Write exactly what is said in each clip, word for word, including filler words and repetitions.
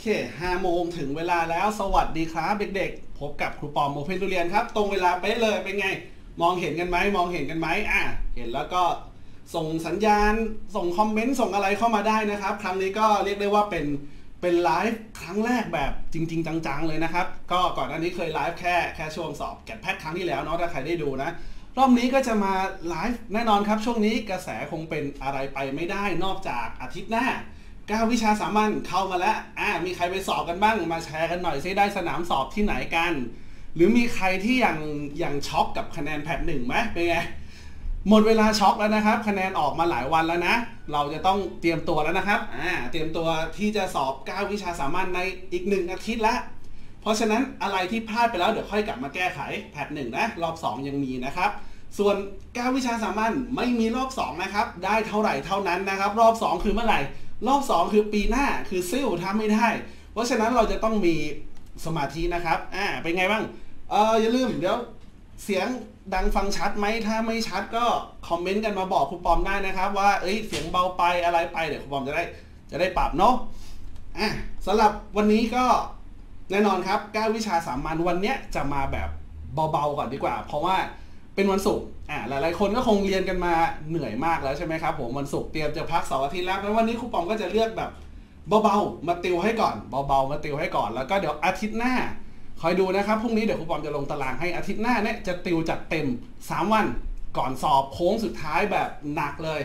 เคห้าโมงถึงเวลาแล้วสวัสดีครับเด็กๆพบกับครูปอม OpenDurian ครับตรงเวลาเป๊ะเลยเป็นไงมองเห็นกันไหมมองเห็นกันไหมอ่ะเห็นแล้วก็ส่งสัญญาณส่งคอมเมนต์ส่งอะไรเข้ามาได้นะครับครั้งนี้ก็เรียกได้ว่าเป็นเป็นไลฟ์ครั้งแรกแบบจริงๆจังๆเลยนะครับก็ก่อนหน้านี้เคยไลฟ์แค่แค่ช่วงสอบแกะแพทครั้งที่แล้วเนาะถ้าใครได้ดูนะรอบนี้ก็จะมาไลฟ์แน่นอนครับช่วงนี้กระแสคงเป็นอะไรไปไม่ได้นอกจากอาทิตย์หน้าเก้าวิชาสามัญเข้ามาแล้วอ่ามีใครไปสอบกันบ้างมาแชร์กันหน่อยซิได้สนามสอบที่ไหนกันหรือมีใครที่ยังยังช็อกกับคะแนนแพทหนึ่งไหมเป็นไงหมดเวลาช็อกแล้วนะครับคะแนนออกมาหลายวันแล้วนะเราจะต้องเตรียมตัวแล้วนะครับอ่าเตรียมตัวที่จะสอบเก้าวิชาสามัญในอีกหนึ่งอาทิตย์ละเพราะฉะนั้นอะไรที่พลาดไปแล้วเดี๋ยวค่อยกลับมาแก้ไขแพทหนึ่งนะรอบสองยังมีนะครับส่วนเก้าวิชาสามัญไม่มีรอบสองนะครับได้เท่าไหร่เท่านั้นนะครับรอบสองคือเมื่อไหร่รอบสองคือปีหน้าคือซิ่วทำไม่ได้เพราะฉะนั้นเราจะต้องมีสมาธินะครับอ่าเป็นไงบ้างเอออย่าลืมเดี๋ยวเสียงดังฟังชัดไหมถ้าไม่ชัดก็คอมเมนต์กันมาบอกครูปอมได้นะครับว่าเอ้ยเสียงเบาไปอะไรไปเดี๋ยวครูปอมจะได้จะได้ปรับเนาะอ่ะสำหรับวันนี้ก็แน่นอนครับเก้าวิชาสามัญวันเนี้ยจะมาแบบเบาๆก่อนดีกว่าเพราะว่าเป็นวันศุกร์อ่าหลายๆคนก็คงเรียนกันมาเหนื่อยมากแล้วใช่ไหมครับผมวันศุกร์เตรียมจะพักเสาร์อาทิตย์แล้วแล้ววันนี้ครูปอมก็จะเลือกแบบเบาๆมาติวให้ก่อนเบาๆมาติวให้ก่อนแล้วก็เดี๋ยวอาทิตย์หน้าคอยดูนะครับพรุ่งนี้เดี๋ยวครูปอมจะลงตารางให้อาทิตย์หน้าเนี่ยจะติวจัดเต็มสามวันก่อนสอบโค้งสุดท้ายแบบหนักเลย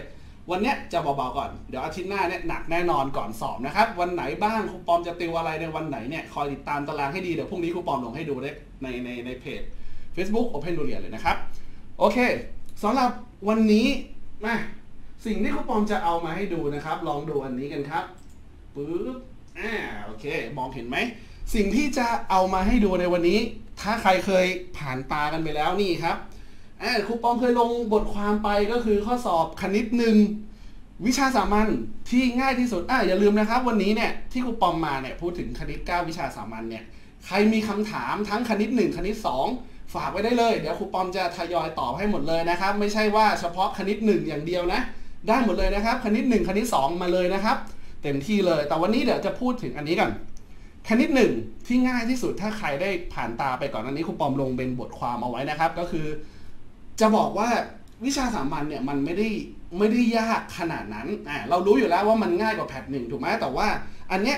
วันเนี้ยจะเบาๆก่อนเดี๋ยวอาทิตย์หน้าเนี่ยหนักแน่นอนก่อนสอบนะครับวันไหนบ้างครูปอมจะติวอะไรในวันไหนเนี่ยคอยติดตามตารางให้ดีเดี๋ยวพรุ่งนี้ครูปอมลงให้ดูในในในเพจ Facebook OpenDurian เลยนะครับโอเคสำหรับวันนี้มาสิ่งที่ครูปอมจะเอามาให้ดูนะครับลองดูอันนี้กันครับปึ๊บอ่าโอเคมองเห็นไหมสิ่งที่จะเอามาให้ดูในวันนี้ถ้าใครเคยผ่านตากันไปแล้วนี่ครับครูปอมเคยลงบทความไปก็คือข้อสอบคณิตหนึ่งวิชาสามัญที่ง่ายที่สุดอ่ะอย่าลืมนะครับวันนี้เนี่ยที่ครูปอมมาเนี่ยพูดถึงคณิตเก้าวิชาสามัญเนี่ยใครมีคำถามทั้งคณิตหนึ่งคณิตสองฝากไว้ได้เลยเดี๋ยวครูปอมจะทยอยตอบให้หมดเลยนะครับไม่ใช่ว่าเฉพาะคณิตหนึ่งอย่างเดียวนะได้หมดเลยนะครับคณิตหนึ่งคณิตสองมาเลยนะครับเต็มที่เลยแต่วันนี้เดี๋ยวจะพูดถึงอันนี้กันคณิตหนึ่งที่ง่ายที่สุดถ้าใครได้ผ่านตาไปก่อนอันนี้ครูปอมลงเป็นบทความเอาไว้นะครับก็คือจะบอกว่าวิชาสามัญเนี่ยมันไม่ได้ไม่ได้ยากขนาดนั้นอ่าเรารู้อยู่แล้วว่ามันง่ายกว่าแพทหนึ่งถูกไหมแต่ว่าอันเนี้ย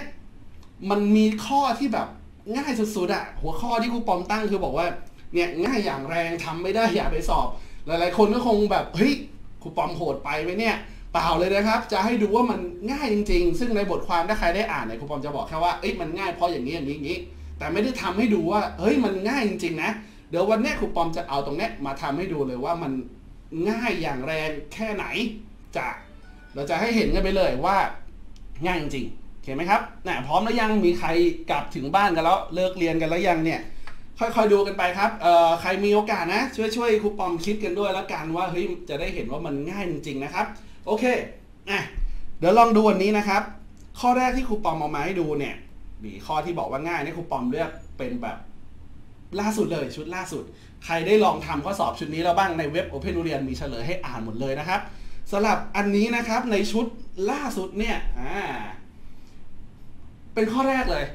มันมีข้อที่แบบง่ายสุดๆอ่ะหัวข้อที่ครูปอมตั้งคือบอกว่าเนี่ยง่ายอย่างแรงทำไม่ได้อย่าไปสอบหลายๆคนก็คงแบบเฮ้ยครูปอมโหดไปไหมเนี่ยเปล่าเลยนะครับจะให้ดูว่ามันง่ายจริงๆซึ่งในบทความถ้าใครได้อ่านเนี่ยครูปอมจะบอกแค่ว่าเอ้ยมันง่ายเพราะอย่างนี้อย่างนี้อย่างนี้แต่ไม่ได้ทำให้ดูว่าเฮ้ยมันง่ายจริงๆนะเดี๋ยววันนี้ครูปอมจะเอาตรงนี้มาทำให้ดูเลยว่ามันง่ายอย่างแรงแค่ไหนจะเราจะให้เห็นกันไปเลยว่าง่ายจริงๆเห็นไหมครับนะพร้อมแล้วยังมีใครกลับถึงบ้านกันแล้วเลิกเรียนกันแล้วยังเนี่ยค่อยๆดูกันไปครับเอ่อใครมีโอกาสนะช่วยๆครูปอมคิดกันด้วยแล้วกันว่าเฮ้ยจะได้เห็นว่ามันง่ายจริงๆนะครับโอเคอ่ะเดี๋ยวลองดูวันนี้นะครับข้อแรกที่ครูปอมเอามาให้ดูเนี่ยมีข้อที่บอกว่าง่ายเนี่ยครูปอมเลือกเป็นแบบล่าสุดเลยชุดล่าสุดใครได้ลองทำข้อสอบชุดนี้แล้วบ้างในเว็บ OpenDurian มีเฉลยให้อ่านหมดเลยนะครับสำหรับอันนี้นะครับในชุดล่าสุดเนี่ยอ่าเป็นข้อแรกเลย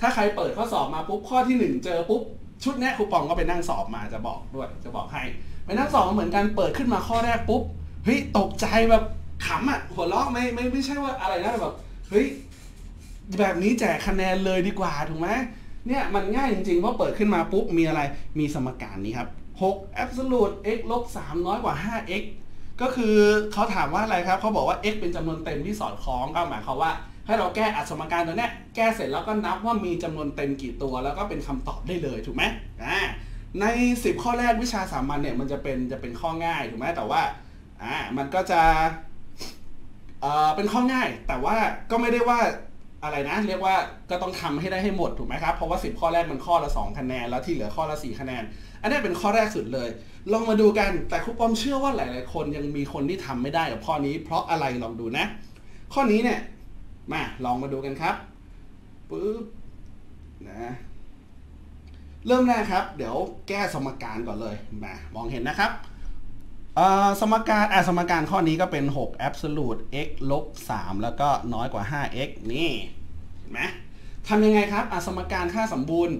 ถ้าใครเปิดข้อสอบมาปุ๊บข้อที่หนึ่งเจอปุ๊บชุดนี้ครูปอมก็ไปนั่งสอบมาจะบอกด้วยจะบอกให้ไปนั่งสอบเหมือนกันเปิดขึ้นมาข้อแรกปุ๊บเฮ้ยตกใจแบบขำอ่ะหัวเราะไม่ไม่ไม่ใช่ว่าอะไรนะแบบเฮ้ยแบบนี้แจกคะแนนเลยดีกว่าถูกไหมเนี่ยมันง่ายจริงๆเพราะเปิดขึ้นมาปุ๊บมีอะไรมีสมการนี้ครับหก absolute x ลบสามน้อยกว่า ห้า x ก็คือเขาถามว่าอะไรครับเขาบอกว่า x เป็นจำนวนเต็มที่สอดคล้องก็หมายความว่าให้เราแก้อัดสมการตัวเนี้ยแก้เสร็จแล้วก็นับว่ามีจำนวนเต็มกี่ตัวแล้วก็เป็นคำตอบได้เลยถูกไหมอ่าในสิบข้อแรกวิชาสามัญเนี่ยมันจะเป็นจะเป็นข้อง่ายถูกไหมแต่ว่าอ่ามันก็จะเอ่อเป็นข้อง่ายแต่ว่าก็ไม่ได้ว่าอะไรนะเรียกว่าก็ต้องทำให้ได้ให้หมดถูกไหมครับเพราะว่าสิบข้อแรกมันข้อละสองคะแนนแล้วที่เหลือข้อละสี่คะแนนอันนี้เป็นข้อแรกสุดเลยลองมาดูกันแต่ครูปอมเชื่อว่าหลายๆคนยังมีคนที่ทำไม่ได้กับข้อนี้เพราะอะไรลองดูนะข้อนี้เนี่ยมาลองมาดูกันครับปึ๊บนะเริ่มแรกครับเดี๋ยวแก้สมการก่อนเลยมามองเห็นนะครับสมการอ่ะสมการข้อนี้ก็เป็นหก absolute x ลบสามแล้วก็น้อยกว่า ห้า x นี่เห็นไหม ทำยังไงครับสมการค่าสมบูรณ์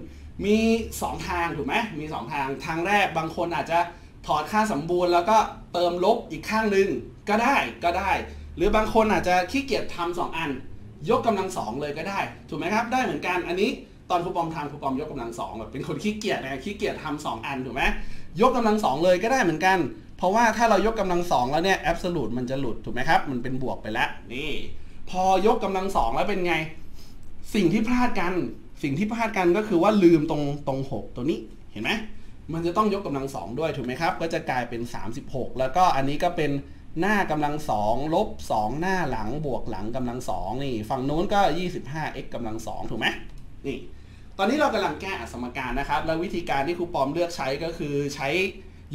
มีสองทางถูกไหมมีสองทางทางแรกบางคนอาจจะถอดค่าสมบูรณ์แล้วก็เติมลบอีกข้างหนึ่งก็ได้ก็ได้หรือบางคนอาจจะขี้เกียจทำสองอันยกกำลังสองเลยก็ได้ถูกไหมครับได้เหมือนกันอันนี้ตอนครูปอมทำครูปอมยกกำลังสองแบบเป็นคนขี้เกียจนะขี้เกียจทำสองอันถูกไหมยกกำลังสองเลยก็ได้เหมือนกันเพราะว่าถ้าเรายกกำลังสองแล้วเนี่ยแอบสูตรมันจะหลุดถูกไหมครับมันเป็นบวกไปแล้วนี่พอยกกำลังสองแล้วเป็นไงสิ่งที่พลาดกันสิ่งที่พลาดกันก็คือว่าลืมตรงตรงหกตัวนี้เห็นไหมมันจะต้องยกกำลังสองด้วยถูกไหมครับก็จะกลายเป็นสามสิบหกแล้วก็อันนี้ก็เป็นหน้ากำลังสองลบสองหน้าหลังบวกหลังกำลังสองนี่ฝั่งโน้นก็ ยี่สิบห้า x กำลังสองถูกไหมนี่ตอนนี้เรากำลังแก้สมการนะครับและวิธีการที่ครูปอมเลือกใช้ก็คือใช้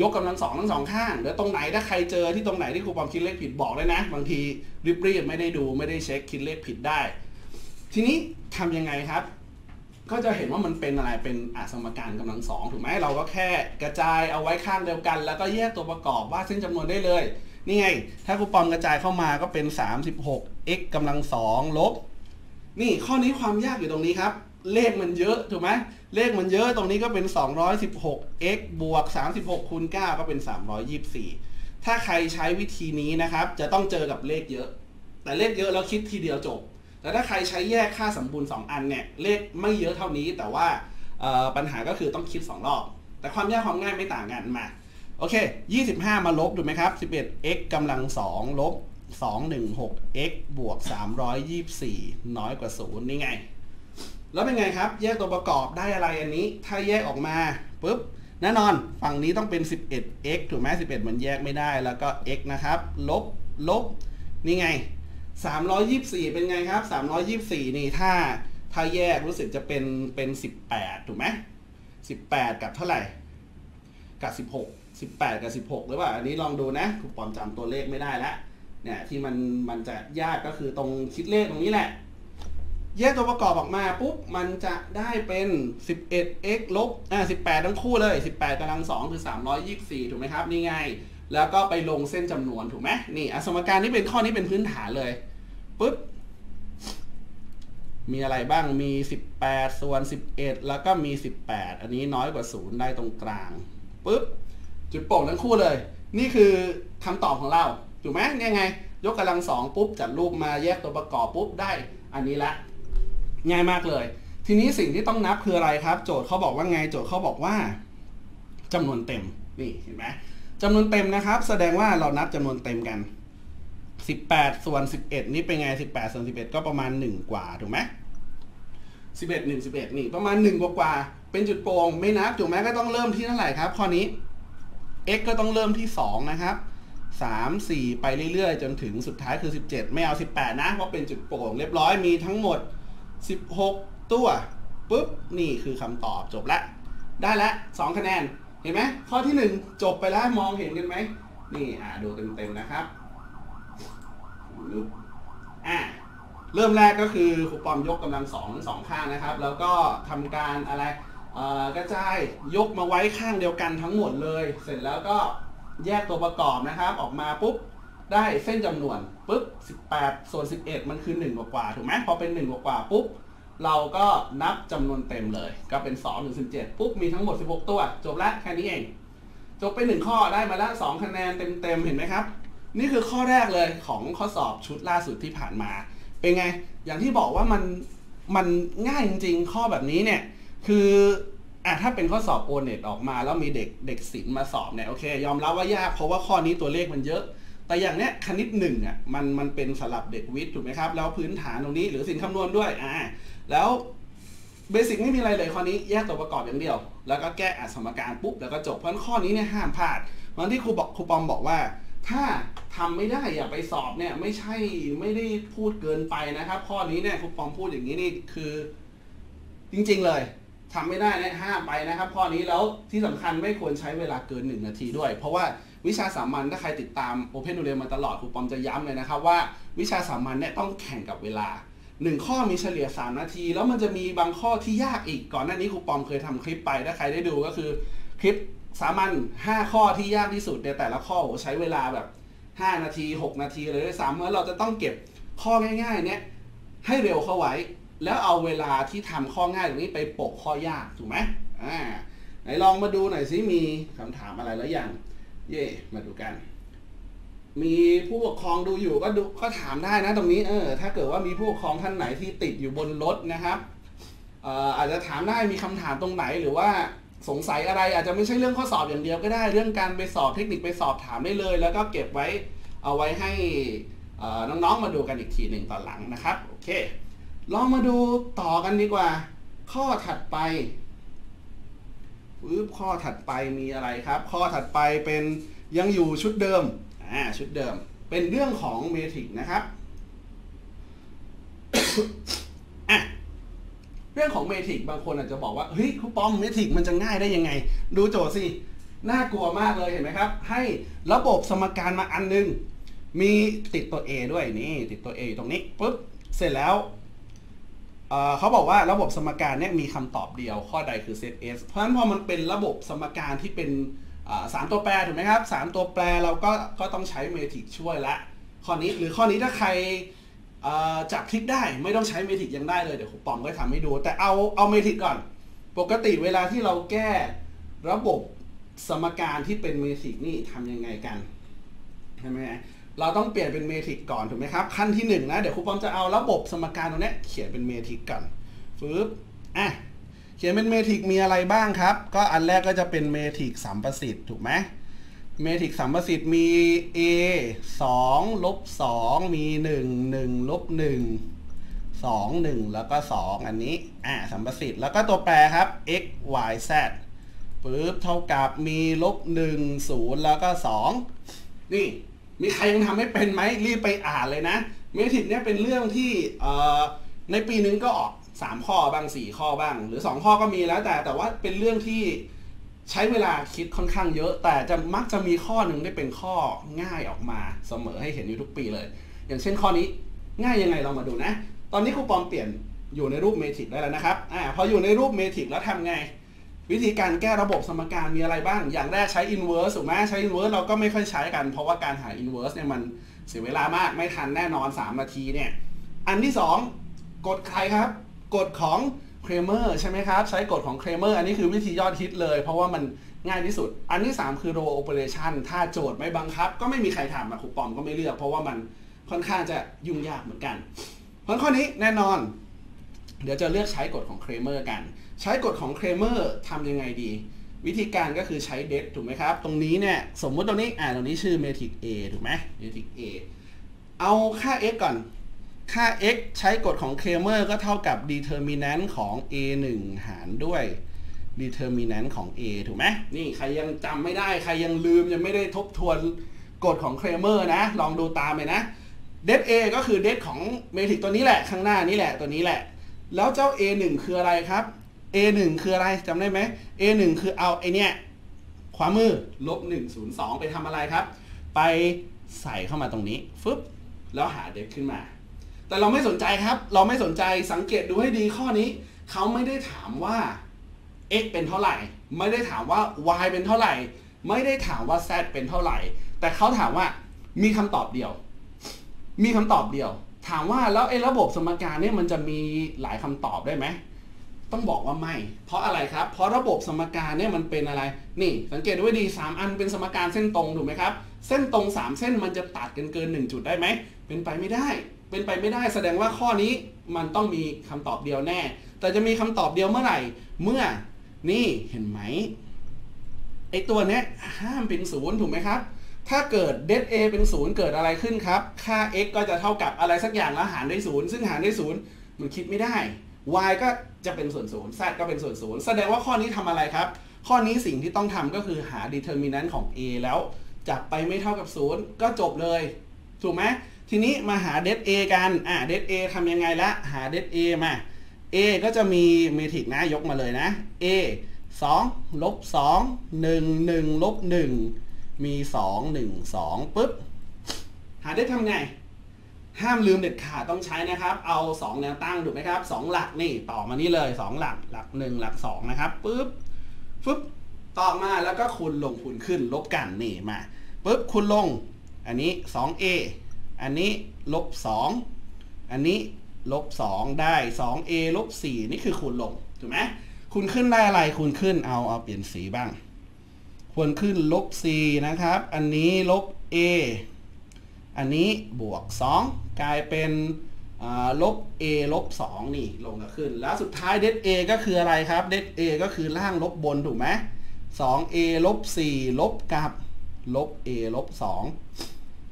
ยกกำลังสองทั้งสองข้างแล้วตรงไหนถ้าใครเจอที่ตรงไหนที่ครูปอมคิดเลขผิดบอกเลยนะบางทีรีบๆไม่ได้ดูไม่ได้เช็คคิดเลขผิดได้ทีนี้ทำยังไงครับก็จะเห็นว่ามันเป็นอะไรเป็นอาสมการกำลังสองถูกไหมเราก็แค่กระจายเอาไว้ข้างเดียวกันแล้วก็แยกตัวประกอบวาดเส้นจำนวนได้เลยนี่ไงถ้าครูปอมกระจายเข้ามาก็เป็น สามสิบหก x กำลังสองลบนี่ข้อนี้ความยากอยู่ตรงนี้ครับเลขมันเยอะถูกไหมเลขมันเยอะตรงนี้ก็เป็นสองร้อยสิบหก x บวกสามสิบหกคูณเก้าก็เป็นสามร้อยยี่สิบสี่ถ้าใครใช้วิธีนี้นะครับจะต้องเจอกับเลขเยอะแต่เลขเยอะเราคิดทีเดียวจบแต่ถ้าใครใช้แยกค่าสมบูรณ์สองอันเนี่ยเลขไม่เยอะเท่านี้แต่ว่าปัญหาก็คือต้องคิดสองรอบแต่ความยากความง่ายไม่ต่างกันมาโอเคยี่สิบห้ามาลบถูกไหมครับสิบเอ็ด x กำลังสองลบสองร้อยสิบหก x บวกสามร้อยยี่สิบสี่น้อยกว่าศูนย์นี่ไงแล้วเป็นไงครับแยกตัวประกอบได้อะไรอันนี้ถ้าแยกออกมาปุ๊บแน่นอนฝั่งนี้ต้องเป็นสิบเอ็ด x ถูกไหมสิบเอ็ดมันแยกไม่ได้แล้วก็ x นะครับลบลบนี่ไงสามร้อยยี่สิบสี่เป็นไงครับสามร้อยยี่สิบสี่นี่ถ้าถ้าแยกรู้สึกจะเป็นเป็นสิบแปดถูกไหมสิบแปดกับเท่าไหร่กับสิบหก สิบแปดกับสิบหกหรือเปล่าอันนี้ลองดูนะครูปอมจำตัวเลขไม่ได้แล้วเนี่ยที่มันมันจะยากก็คือตรงคิดเลขตรงนี้แหละแยกตัวประกอบออกมาปุ๊บมันจะได้เป็นสิบเอ็ด x ลบอ่าสิบแปดทั้งคู่เลยสิบแปดกำลังสองคือสามร้อยยี่สิบสี่ถูกไหมครับนี่ไงแล้วก็ไปลงเส้นจำนวนถูกไหมนี่สมการนี้เป็นข้อนี้เป็นพื้นฐานเลยปุ๊บมีอะไรบ้างมีสิบแปดส่วนสิบเอ็ดแล้วก็มีสิบแปดอันนี้น้อยกว่าศูนย์ได้ตรงกลางปุ๊บจุดโป่งทั้งคู่เลยนี่คือคำตอบของเราถูกไหมเนี่ยไงยกกำลังสองปุ๊บจัดรูปมาแยกตัวประกอบปุ๊บได้อันนี้ละง่ายมากเลยทีนี้สิ่งที่ต้องนับคืออะไรครับโจทย์เขาบอกว่าไงโจทย์เขาบอกว่าจำนวนเต็มนี่เห็นไหมจำนวนเต็มนะครับแสดงว่าเรานับจำนวนเต็มกันสิบแปดส่วนสิบเอ็ดนี่เป็นไงสิบแปดส่วนสิบเอ็ดก็ประมาณหนึ่งกว่าถูกไหมสิบเอ็ด หนึ่ง สิบเอ็ดนี่ประมาณหนึ่งกว่ากว่าเป็นจุดโป่งไม่นับถูกไหมก็ต้องเริ่มที่เท่าไหร่ครับข้อนี้ x ก็ต้องเริ่มที่สองนะครับสาม สี่ไปเรื่อยๆจนถึงสุดท้ายคือสิบเจ็ดไม่เอาสิบแปดนะเพราะเป็นจุดโป่งเรียบร้อยมีทั้งหมดสิบหกตัวปุ๊บนี่คือคำตอบจบละได้ละสองคะแนนเห็นไหมข้อที่หนึ่งจบไปแล้วมองเห็นกันไหมนี่อ่าดูเต็มๆนะครับอ่าเริ่มแรกก็คือครูปอมยกกำลังสองสองข้างนะครับแล้วก็ทำการอะไรเอ่อกระจายยกมาไว้ข้างเดียวกันทั้งหมดเลยเสร็จแล้วก็แยกตัวประกอบนะครับออกมาปุ๊บได้เส้นจำนวนปุ๊บสิบแปดส่วนสิบเอ็ดมันคือหนึ่งกว่าถูกไหมพอเป็นหนึ่งกว่าปุ๊บเราก็นับจำนวนเต็มเลยก็เป็นสองถึงสิบเจ็ดปุ๊บมีทั้งหมดสิบหกตัวจบละแค่นี้เองจบไปหนึ่งข้อได้มาละสองคะแนนเต็มๆเห็นไหมครับนี่คือข้อแรกเลยของข้อสอบชุดล่าสุดที่ผ่านมาเป็นไงอย่างที่บอกว่ามันมันง่ายจริงๆข้อแบบนี้เนี่ยคืออ่ะถ้าเป็นข้อสอบ โอ เน็ต ออกมาแล้วมีเด็กเด็กศิลป์มาสอบเนี่ยโอเคยอมรับว่ายากเพราะว่าข้อนี้ตัวเลขมันเยอะแต่อย่างเนี้ยคณิตหนึ่งอ่ะมันมันเป็นสลับเด็กวิทย์ถูกไหมครับแล้วพื้นฐานตรงนี้หรือศิลป์คำนวณด้วยอ่าแล้วเบสิกไม่มีอะไรเลยข้อนี้แยกตัวประกอบอย่างเดียวแล้วก็แก้สมการปุ๊บแล้วก็จบเพราะข้อนี้เนี่ยห้ามพลาดวันที่ครูบอกครูปอมบอกว่าถ้าทำไม่ได้อย่าไปสอบเนี่ยไม่ใช่ไม่ได้พูดเกินไปนะครับข้อนี้เนี่ยครูปอมพูดอย่างนี้นี่คือจริงๆเลยทำไม่ได้เนี่ยห้ามไปนะครับข้อนี้แล้วที่สำคัญไม่ควรใช้เวลาเกินหนึ่งนาทีด้วยเพราะว่าวิชาสามัญถ้าใครติดตาม OpenDurian มาตลอดครูปอมจะย้ำเลยนะครับว่าวิชาสามัญเนี่ยต้องแข่งกับเวลาหนึ่งข้อมีเฉลี่ยสามนาทีแล้วมันจะมีบางข้อที่ยากอีกก่อนหน้านี้ครูปอมเคยทำคลิปไปถ้าใครได้ดูก็คือคลิปสามัญห้าข้อที่ยากที่สุดในแต่ละข้อใช้เวลาแบบห้านาทีหกนาทีเลยด้วยซ้ำเพราะเราจะต้องเก็บข้อง่ายๆเนี้ยให้เร็วเข้าไว้ แล้วเอาเวลาที่ทำข้อง่ายตรงนี้ไปโปะข้อยากถูกไหมอ่าไหนลองมาดูหน่อยสิมีคำถามอะไรแล้วอย่างเย่มาดูกันมีผู้ปกครองดูอยู่ก็ดูก็ถามได้นะตรงนี้เออถ้าเกิดว่ามีผู้ปกครองท่านไหนที่ติดอยู่บนรถนะครับ เอ่อ อาจจะถามได้มีคำถามตรงไหนหรือว่าสงสัยอะไรอาจจะไม่ใช่เรื่องข้อสอบอย่างเดียวก็ได้เรื่องการไปสอบเทคนิคไปสอบถามได้เลยแล้วก็เก็บไว้เอาไว้ให้น้องๆมาดูกันอีกทีหนึ่งตอนหลังนะครับโอเคลองมาดูต่อกันดีกว่าข้อถัดไปปึ๊บข้อถัดไปมีอะไรครับข้อถัดไปเป็นยังอยู่ชุดเดิมอ่าชุดเดิมเป็นเรื่องของเมทริกซ์นะครับ อ่ะเรื่องของเมทริกซ์บางคนอาจจะบอกว่าเฮ้ยครูปอมเมทริกซ์มันจะง่ายได้ยังไงดูโจทย์สิน่ากลัวมากเลยเห็นไหมครับให้ระบบสมการมาอันนึงมีติดตัว A ด้วยนี่ติดตัว A อยู่ตรงนี้ปึ๊บเสร็จแล้วเขาบอกว่าระบบสมการเนี่ยมีคำตอบเดียวข้อใดคือเซต S เพราะฉะนั้นพอมันเป็นระบบสมการที่เป็นสามตัวแปรถูกไหมครับสามตัวแปรเราก็ก็ต้องใช้เมทริกซ์ช่วยละข้อนี้หรือข้อนี้ถ้าใครจับทิกได้ไม่ต้องใช้เมทริกซ์ยังได้เลยเดี๋ยวครูปอมก็ทำให้ดูแต่เอาเอาเมทริกซ์ก่อนปกติเวลาที่เราแก้ระบบสมการที่เป็นเมทริกซ์นี่ทำยังไงกันใช่ไหมเราต้องเปลี่ยนเป็นเมทริกซ์ก่อนถูกไหมครับขั้นที่หนึ่งนะเดี๋ยวครูปอมจะเอาระบบสมการตรงนี้เขียนเป็นเมทริกซ์ก่อนฟืบอ่ะเขียนเป็นเมทริกซ์มีอะไรบ้างครับก็อันแรกก็จะเป็นเมทริกซ์สัมประสิทธิ์ถูกไหมเมทริกซ์สัมประสิทธิ์มี A สอง ลบ สอง มี หนึ่ง หนึ่ง ลบ หนึ่ง สอง หนึ่งแล้วก็สองอันนี้อ่ะสัมประสิทธิ์แล้วก็ตัวแปรครับ x y z ปึ๊บเท่ากับมีลบ หนึ่ง ศูนย์แล้วก็สองนี่มีใครยังทำไม่เป็นไหมรีบไปอ่านเลยนะเมทริกซ์เนี่ยเป็นเรื่องที่ในปีนึงก็ออกสามข้อบ้างสี่ข้อบ้างหรือสองข้อก็มีแล้วแต่แต่ว่าเป็นเรื่องที่ใช้เวลาคิดค่อนข้างเยอะแต่จะมักจะมีข้อหนึ่งได้เป็นข้อง่ายออกมาเสมอให้เห็นอยู่ทุกปีเลยอย่างเช่นข้อนี้ง่ายยังไงเรามาดูนะตอนนี้ครูปอมเปลี่ยนอยู่ในรูปเมทริกซ์ได้แล้วนะครับอ่าพออยู่ในรูปเมทริกซ์แล้วทำไงวิธีการแก้ระบบสมการมีอะไรบ้างอย่างแรกใช้ inverse ถูกไหมใช้ inverse เราก็ไม่ค่อยใช้กันเพราะว่าการหา inverse เนี่ยมันเสียเวลามากไม่ทันแน่นอนสามนาทีเนี่ยอันที่สองกฎใครครับกฎของเครเมอร์ใช่ไหมครับใช้กฎของเครเมอร์อันนี้คือวิธียอดฮิตเลยเพราะว่ามันง่ายที่สุดอันที่สามคือ row operation ถ้าโจทย์ไม่บังคับก็ไม่มีใครทำนะครูปอมก็ไม่เลือกเพราะว่ามันค่อนข้างจะยุ่งยากเหมือนกันเพราะข้อนี้แน่นอนเดี๋ยวจะเลือกใช้กฎของเครเมอร์กันใช้กฎของเครเมอร์ทำยังไงดีวิธีการก็คือใช้เดทถูกไหมครับตรงนี้เนี่ยสมมุติตรงนี้อ่าตรงนี้ชื่อเมทริกซ์ A ถูกไหมเมทริกซ์ A เอาค่า x ก่อนค่า x ใช้กฎของเครเมอร์ก็เท่ากับ determinant ของ a หนึ่งหารด้วย determinant ของ a ถูกไหมนี่ใครยังจำไม่ได้ใครยังลืมยังไม่ได้ทบทวนกฎของเครเมอร์นะลองดูตามไปนะเดท A ก็คือเดทของเมทริกซ์ตัวนี้แหละข้างหน้านี้แหละตัวนี้แหละแล้วเจ้า a หนึ่งคืออะไรครับa หนึ่งคืออะไรจำได้ไหม a หนึ่งคือเอาไอเนี้ยขวามือลบหนึ่ง ศูนย์ สองไปทำอะไรครับไปใส่เข้ามาตรงนี้ฟึบแล้วหาเดฟขึ้นมาแต่เราไม่สนใจครับเราไม่สนใจสังเกตดูให้ดีข้อนี้เขาไม่ได้ถามว่า x เป็นเท่าไหร่ไม่ได้ถามว่า y เป็นเท่าไหร่ไม่ได้ถามว่า z เป็นเท่าไหร่แต่เขาถามว่ามีคำตอบเดียวมีคำตอบเดียวถามว่าแล้วไอ้ระบบสมการเนี่ยมันจะมีหลายคำตอบได้ไหมต้องบอกว่าไม่เพราะอะไรครับเพราะระบบสมการเนี่ยมันเป็นอะไรนี่สังเกตด้วยดีสามอันเป็นสมการเส้นตรงถูกไหมครับเส้นตรงสามเส้นมันจะตัดกันเกินหนึ่งจุดได้ไหมเป็นไปไม่ได้เป็นไปไม่ได้แสดงว่าข้อนี้มันต้องมีคำตอบเดียวแน่แต่จะมีคำตอบเดียวเมื่อไหร่เมื่อนี่เห็นไหมไอตัวเนี้ยห้ามเป็นศูนย์ถูกไหมครับถ้าเกิด det a เป็นศูนย์เกิดอะไรขึ้นครับค่า x ก็จะเท่ากับอะไรสักอย่างแล้วหารด้วยศูนย์ซึ่งหารด้วยศูนย์มันคิดไม่ได้y ก็จะเป็นส่วนศูนย์ z ก็เป็นส่วนศูนย์แสดงว่าข้อนี้ทำอะไรครับข้อนี้สิ่งที่ต้องทำก็คือหา determinant ของ a แล้วจับไปไม่เท่ากับศูนย์ก็จบเลยถูกไหมทีนี้มาหา det a กันอ่ะ det a ทำยังไงละหา det a มา a ก็จะมีเมทริกซ์นะยกมาเลยนะ a สอง ลบ สอง หนึ่ง หนึ่ง ลบ หนึ่ง มี สอง หนึ่ง สองปึ๊บหา det ทำไงห้ามลืมเด็ดขาดต้องใช้นะครับเอาสองแนวตั้งถูกไหมครับสองหลักนี่ต่อมานี่เลยสองหลักหลักหนึ่งหลักสองนะครับปึ๊บฟึบต่อมาแล้วก็คูณลงคูณขึ้นลบกันนี่มาปึ๊บคูณลงอันนี้ สอง a อันนี้ลบ สองอันนี้ ลบสองได้ สองเอ ลบสี่นี่คือคูณลงถูกไหมคูณขึ้นได้อะไรคูณขึ้นเอาเอาเปลี่ยนสีบ้างควรขึ้นลบสี่นะครับอันนี้ลบ a อันนี้บวกสองกลายเป็นลบ a ลบสองนี่ลงกับขึ้นแล้วสุดท้ายเดด a ก็คืออะไรครับเดด a ก็คือล่างลบบนถูกไหม สองเอ ลบสี่ลบกับลบ a ลบสอง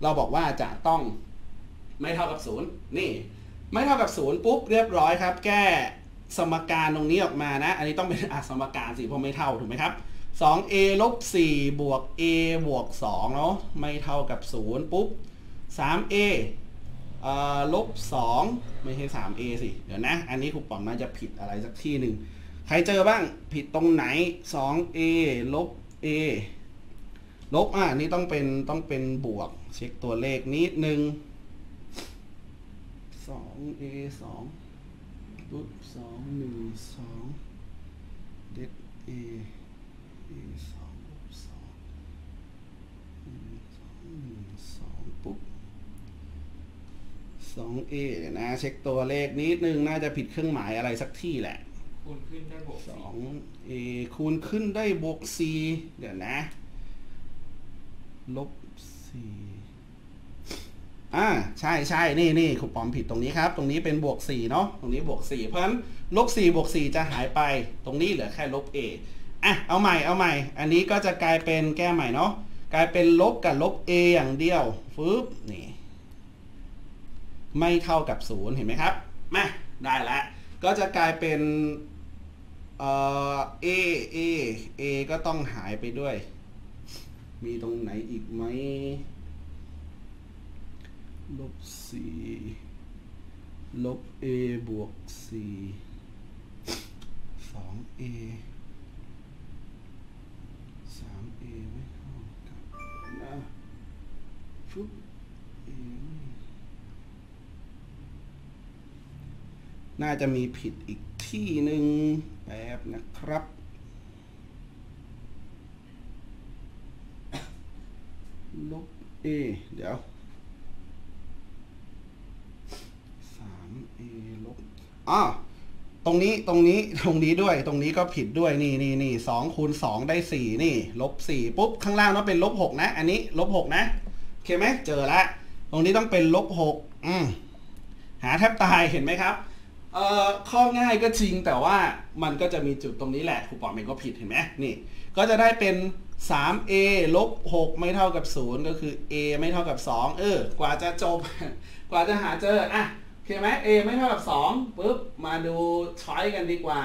เราบอกว่าจะต้องไม่เท่ากับศูนย์นี่ไม่เท่ากับศูนย์ปุ๊บเรียบร้อยครับแก้สมการตรงนี้ออกมานะอันนี้ต้องเป็นอสมการสิเพราะไม่เท่าถูกไหมครับสองเอ ลบสี่บวก a บวกสองเนาะไม่เท่ากับศูนย์ปุ๊บ สามเอ ลบสองไม่ใช่ สามเอ สิเดี๋ยวนะอันนี้ครูป๋อมน่าจะผิดอะไรสักที่หนึ่งใครเจอบ้างผิดตรงไหน สองเอ ลบ a ลบอ่ะนี่ต้องเป็นต้องเป็นบวกเช็คตัวเลขนิดนึง สองเอ สองลบสอง หนึ่ง สอง เดด aสอง สอง หนึ่ง สอง สอง ปุ๊บ สองเอ เดี๋ยวนะเช็คตัวเลขนิดนึงน่าจะผิดเครื่องหมายอะไรสักที่แหละคูณขึ้นได้บวก สองเอ คูณขึ้นได้บวก สี่เดี๋ยวนะลบ สี่อ่าใช่ใช่นี่นี่ครูป๋อมผิดตรงนี้ครับตรงนี้เป็นบวก สี่เนาะตรงนี้บวก สี่เพราะฉะนั้นลบ สี่ บวก สี่จะหายไปตรงนี้เหลือแค่ลบ aอ่ะเอาใหม่เอาใหม่อันนี้ก็จะกลายเป็นแก้ใหม่เนาะกลายเป็นลบกับลบ a อย่างเดียวฟึบนี่ไม่เท่ากับศูนย์เห็นไหมครับมาได้ละก็จะกลายเป็นเอ่อ a a a ก็ต้องหายไปด้วยมีตรงไหนอีกไหมลบสี่ลบ a บวกสี่ สองเอเอไม่เท่ากับนะฟุ๊บเอน่าจะมีผิดอีกที่หนึ่งแป๊บนะครับลบเอเดี๋ยวสามเอลบอ๋อตรงนี้ตรงนี้ตรงนี้ด้วยตรงนี้ก็ผิดด้วยนี่นี่นี่สองคูณสองได้สี่นี่ลบสี่ปุ๊บข้างล่างต้องเป็นลบหกนะอันนี้ลบหกนะโอเคไหมเจอละตรงนี้ต้องเป็นลบหกอืมหาแทบตายเห็นไหมครับเอ่อข้อง่ายก็จริงแต่ว่ามันก็จะมีจุดตรงนี้แหละครูป๋อมเองก็ผิดเห็นไหมนี่ก็จะได้เป็น สามเอ ลบหกไม่เท่ากับศูนย์ก็คือ a ไม่เท่ากับสองเออกว่าจะจบ กว่าจะหาเจออ่ะโอเคไหม a ไม่เท่ากับสองปุ๊บมาดูช้อยกันดีกว่า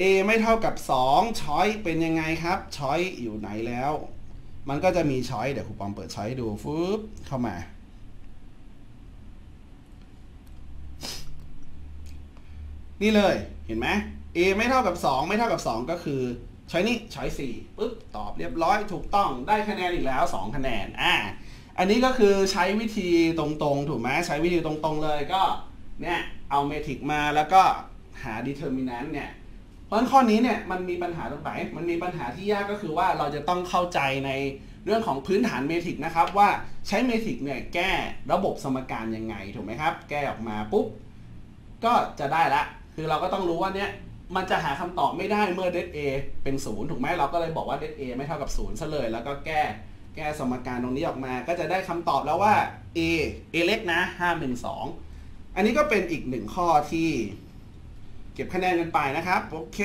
a ไม่เท่ากับสองช้อยเป็นยังไงครับช้อยอยู่ไหนแล้วมันก็จะมีช้อยเดี๋ยวครูป๋อมเปิดช้อยดูฟึบเข้ามานี่เลยเห็นไหม a ไม่เท่ากับสองไม่เท่ากับสองก็คือช้อยนี้ช้อยสี่ปุ๊บตอบเรียบร้อยถูกต้องได้คะแนนอีกแล้วสองคะแนนอ่าอันนี้ก็คือใช้วิธีตรงๆถูกไหมใช้วิธีตรงๆเลยก็เนี่ยเอาเมทริกมาแล้วก็หาดีเทอร์มินันต์เนี่ยเพราะข้อนี้เนี่ยมันมีปัญหาตรงไหนมันมีปัญหาที่ยากก็คือว่าเราจะต้องเข้าใจในเรื่องของพื้นฐานเมทริกนะครับว่าใช้เมทริกเนี่ยแก้ระบบสมการยังไงถูกไหมครับแก้ออกมาปุ๊บก็จะได้ละคือเราก็ต้องรู้ว่าเนี่ยมันจะหาคำตอบไม่ได้เมื่อเดด a เป็นศูนย์ถูกไหมเราก็เลยบอกว่าเดด a ไม่เท่ากับศูนย์ซะเลยแล้วก็แก้แก้สมการตรงนี้ออกมาก็จะได้คำตอบแล้วว่า a a เล็กนะห้า หนึ่ง สองอันนี้ก็เป็นอีกหนึ่งข้อที่เก็บคะแนนกันไปนะครับโอเค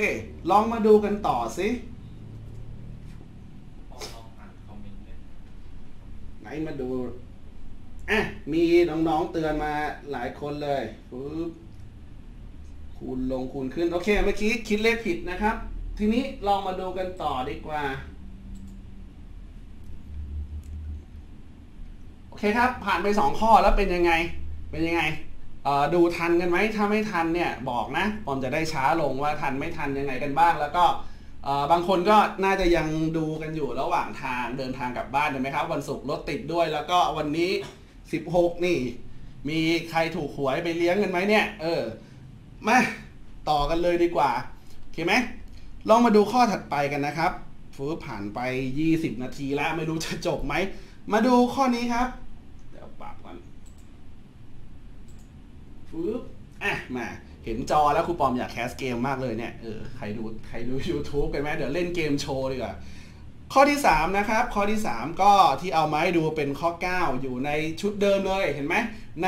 ลองมาดูกันต่อสิไหนมาดูอ่ะมีน้องๆเตือนมาหลายคนเลยปึ๊บคูณลงคูณขึ้นโอเคเมื่อกี้คิดเลขผิดนะครับทีนี้ลองมาดูกันต่อดีกว่าโอเคครับผ่านไปสองข้อแล้วเป็นยังไงเป็นยังไงดูทันกันไหมถ้าไม่ทันเนี่ยบอกนะปอมจะได้ช้าลงว่าทันไม่ทันยังไงกันบ้างแล้วก็บางคนก็น่าจะยังดูกันอยู่ระหว่างทางเดินทางกลับบ้านถูกไหมครับวันศุกร์รถติดด้วยแล้วก็วันนี้สิบหกนี่มีใครถูกหวยไปเลี้ยงกันไหมเนี่ยเออมาต่อกันเลยดีกว่าโอเคไหมลองมาดูข้อถัดไปกันนะครับฟูผ่านไปยี่สิบนาทีแล้วไม่รู้จะจบไหมมาดูข้อนี้ครับปึ๊บ มาเห็นจอแล้วครูปอมอยากแคสเกมมากเลยเนี่ยเออใครดูใครดู YouTube กันไหมเดี๋ยวเล่นเกมโชว์ดีกว่าข้อที่สามนะครับข้อที่สามก็ที่เอามาให้ดูเป็นข้อเก้าอยู่ในชุดเดิมเลยเห็นไหมใน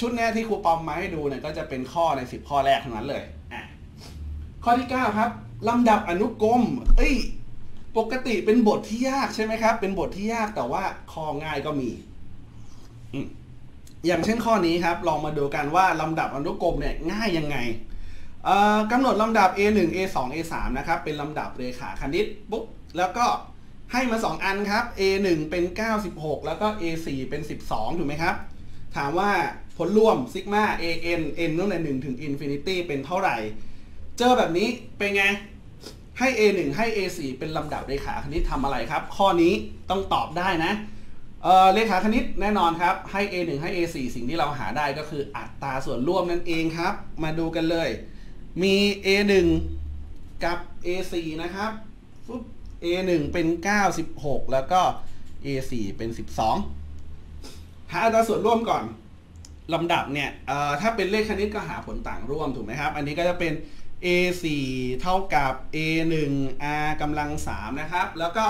ชุดนี้ที่ครูปอมมาให้ดูเนี่ยก็จะเป็นข้อในสิบข้อแรกทั้งนั้นเลยอ่ะข้อที่เก้าครับลำดับอนุกรมเอ้ยปกติเป็นบทที่ยากใช่ไหมครับเป็นบทที่ยากแต่ว่าข้อง่ายก็มีอย่างเช่นข้อนี้ครับลองมาดูกันว่าลำดับอนุกรมเนี่ยง่ายยังไงกำหนดลำดับ เอ หนึ่ง เอ สอง เอ สาม นะครับเป็นลำดับเรขาคณิตปุ๊บแล้วก็ให้มาสองอันครับ เอ หนึ่ง เป็นเก้าสิบหกแล้วก็ เอ สี่ เป็นสิบสองถูกไหมครับถามว่าผลรวมซิกมา เอ เอ็น n ตั้งแต่หนึ่งถึง infinity เป็นเท่าไหร่เจอแบบนี้เป็นไงให้ เอ หนึ่ง ให้ เอ สี่ เป็นลำดับเรขาคณิตทำอะไรครับข้อนี้ต้องตอบได้นะเอ่อเลขาคณิตแน่นอนครับให้ เอ หนึ่ง ให้ เอ สี่ สิ่งที่เราหาได้ก็คืออัตราส่วนร่วมนั่นเองครับมาดูกันเลยมี เอ หนึ่ง กับ เอ สี่ นะครับ เอ หนึ่ง เป็นเก้าสิบหกแล้วก็ เอ สี่ เป็นสิบสองหาอัตราส่วนร่วมก่อนลำดับเนี่ยเอ่อถ้าเป็นเลขคณิตก็หาผลต่างร่วมถูกไหมครับอันนี้ก็จะเป็น เอ สี่ เท่ากับ เอ หนึ่ง r กำลังสามนะครับแล้วก็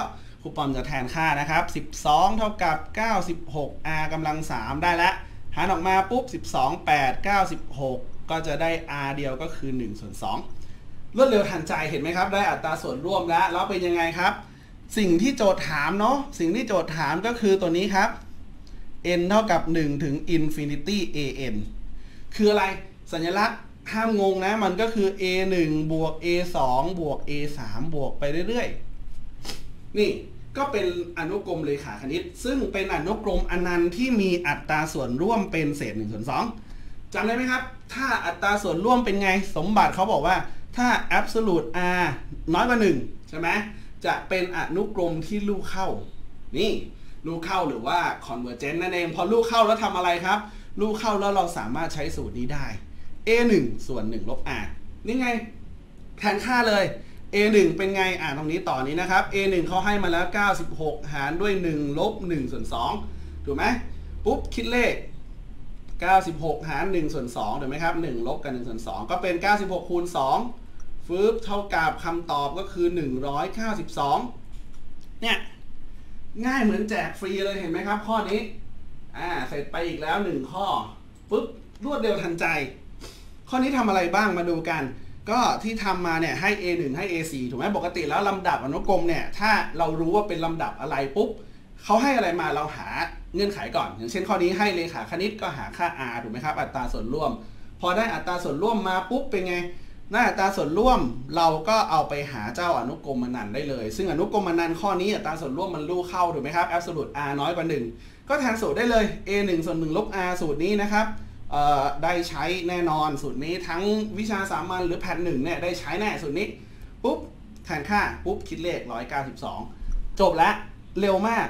ครูปอมจะแทนค่านะครับสิบสองเท่ากับเก้าสิบหก r กำลังสามได้แล้วหารออกมาปุ๊บสิบสอง แปด เก้าสิบหกก็จะได้ r เดียวก็คือหนึ่งส่วนสองรวดเร็วทันใจเห็นไหมครับได้อัตราส่วนร่วมแล้วแล้วเป็นยังไงครับสิ่งที่โจทย์ถามเนาะสิ่งที่โจทย์ถามก็คือตัวนี้ครับ n เท่ากับหนึ่งถึง infinity an คืออะไรสัญลักษณ์ห้ามงงนะมันก็คือ เอ หนึ่ง บวก เอ สอง บวก เอ สาม บวกไปเรื่อยๆนี่ก็เป็นอนุกรมเรขาคณิตซึ่งเป็นอนุกรมอนันต์ที่มีอัตราส่วนร่วมเป็นเศษหนึ่งส่วนสองจำได้ไหมครับถ้าอัตราส่วนร่วมเป็นไงสมบัติเขาบอกว่าถ้า absolute r น้อยกว่าหนึ่งใช่ไหมจะเป็นอนุกรมที่ลูกเข้านี่ลูกเข้าหรือว่า convergent นั่นเองพอลูกเข้าแล้วทำอะไรครับลูกเข้าแล้วเราสามารถใช้สูตรนี้ได้ a หนึ่ง ส่วนหนึ่งลบ r นี่ไงแทนค่าเลย เอ หนึ่ง เป็นไงอ่าตรงนี้ต่อนี้นะครับ เอ หนึ่ง เขาให้มาแล้วเก้าสิบหกหารด้วยหนึ่งลบหนึ่งส่วนสองถูกไหมปุ๊บคิดเลขเก้าสิบหกหารหนึ่งส่วนสองถูกไหมครับหนึ่งลบกับหนึ่งส่วนสองก็เป็นเก้าสิบหกคูณสองฟืบเท่ากับคำตอบก็คือหนึ่งร้อยเก้าสิบสองเนี่ยง่ายเหมือนแจกฟรีเลยเห็นไหมครับข้อนี้อ่าเสร็จไปอีกแล้วหนึ่งข้อปึ๊บรวดเร็วทันใจข้อนี้ทำอะไรบ้างมาดูกันก็ที่ทำมาเนี่ยให้ เอ หนึ่ง ให้ เอ สี่ ถูกไหมปกติแล้วลำดับอนุกรมเนี่ยถ้าเรารู้ว่าเป็นลำดับอะไรปุ๊บเขาให้อะไรมาเราหาเงื่อนไขก่อนอย่างเช่นข้อนี้ให้เลขาคณิตก็หาค่า r ถูกไหมครับอัตราส่วนร่วมพอได้อัตราส่วนร่วมมาปุ๊บเป็นไงหน้าอัตราส่วนร่วมเราก็เอาไปหาเจ้าอนุกรมอนันต์ได้เลยซึ่งอนุกรมอนันต์ข้อนี้อัตราส่วนร่วมมันลูกเข้าถูกไหมครับ absolute r น้อยกว่าหนึ่งก็แทนสูตรได้เลย a หนึ่ง ส่วนหนึ่งลบ r สูตรนี้นะครับได้ใช้แน่นอนสูตรนี้ทั้งวิชาสามัญหรือแพทหนึ่งเนี่ยได้ใช้แน่สูตรนี้ปุ๊บแทนค่าปุ๊บคิดเลขหนึ่งร้อยเก้าสิบสองจบแล้วเร็วมาก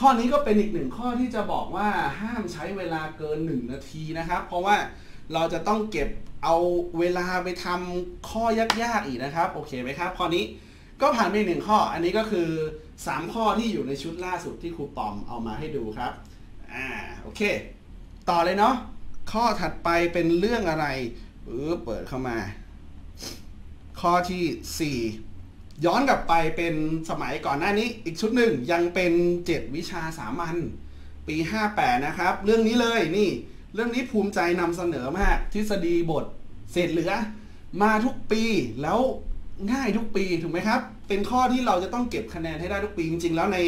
ข้อนี้ก็เป็นอีกหนึ่งข้อที่จะบอกว่าห้ามใช้เวลาเกินหนึ่งนาทีนะครับเพราะว่าเราจะต้องเก็บเอาเวลาไปทำข้อยากๆอีกนะครับโอเคไหมครับข้อนี้ก็ผ่านไปหนึ่งข้ออันนี้ก็คือสามข้อที่อยู่ในชุดล่าสุดที่ครูปอมเอามาให้ดูครับอ่าโอเคต่อเลยเนาะข้อถัดไปเป็นเรื่องอะไรเออเปิดเข้ามาข้อที่สี่ย้อนกลับไปเป็นสมัยก่อนหน้านี้อีกชุดหนึ่งยังเป็นเจ็ดวิชาสามัญปีห้าแปดนะครับเรื่องนี้เลยนี่เรื่องนี้ภูมิใจนำเสนอมากทฤษฎีบทเศษเหลือมาทุกปีแล้วง่ายทุกปีถูกไหมครับเป็นข้อที่เราจะต้องเก็บคะแนนให้ได้ทุกปีจริงๆแล้วใน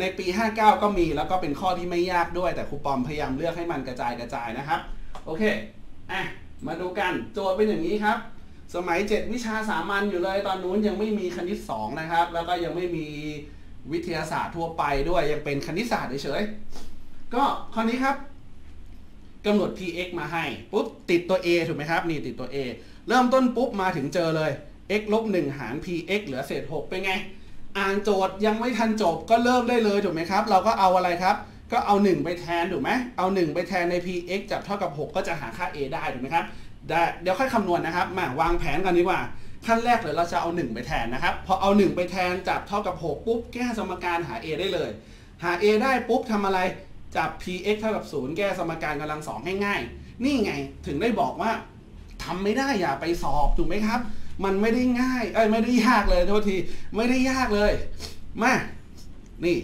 ในปีห้าเก้าก็มีแล้วก็เป็นข้อที่ไม่ยากด้วยแต่ครูปอมพยายามเลือกให้มันกระจายกระจายนะครับโอเคอ่ะมาดูกันโจทย์เป็นอย่างนี้ครับสมัยเจ็ดวิชาสามัญอยู่เลยตอนนู้นยังไม่มีคณิตสองนะครับแล้วก็ยังไม่มีวิทยาศาสตร์ทั่วไปด้วยยังเป็นคณิตศาสตร์เฉยๆก็ข้อนี้ครับกำหนด px มาให้ปุ๊บติดตัว a ถูกไหมครับนี่ติดตัว a เริ่มต้นปุ๊บมาถึงเจอเลย x ลบหนึ่งหาร px เหลือเศษหกเป็นไงอ่านโจทย์ยังไม่ทันจบก็เริ่มได้เลยถูกไหมครับเราก็เอาอะไรครับก็เอาหนึ่งไปแทนถูกไหมเอาหนึ่งไปแทนใน px จับเท่ากับหกก็จะหาค่า a ได้ถูกไหมครับเดี๋ยวค่อยคำนวณ น, นะครับมาวางแผนกันดีกว่าขั้นแรกเลยเราจะเอาหนึ่งไปแทนนะครับพอเอาหนึ่งไปแทนจับเท่ากับหกปุ๊บแก้สมการหา a ได้เลยหา a ได้ปุ๊บทำอะไรจับ px เท่ากับศูนย์แก้สมการกำลังสองง่ายๆนี่ไงถึงได้บอกว่า ทำไม่ได้อย่าไปสอบถูกไหมครับมันไม่ได้ง่ายเอ้ยไม่ได้ยากเลยโทษทีไม่ได้ยากเลยมานี่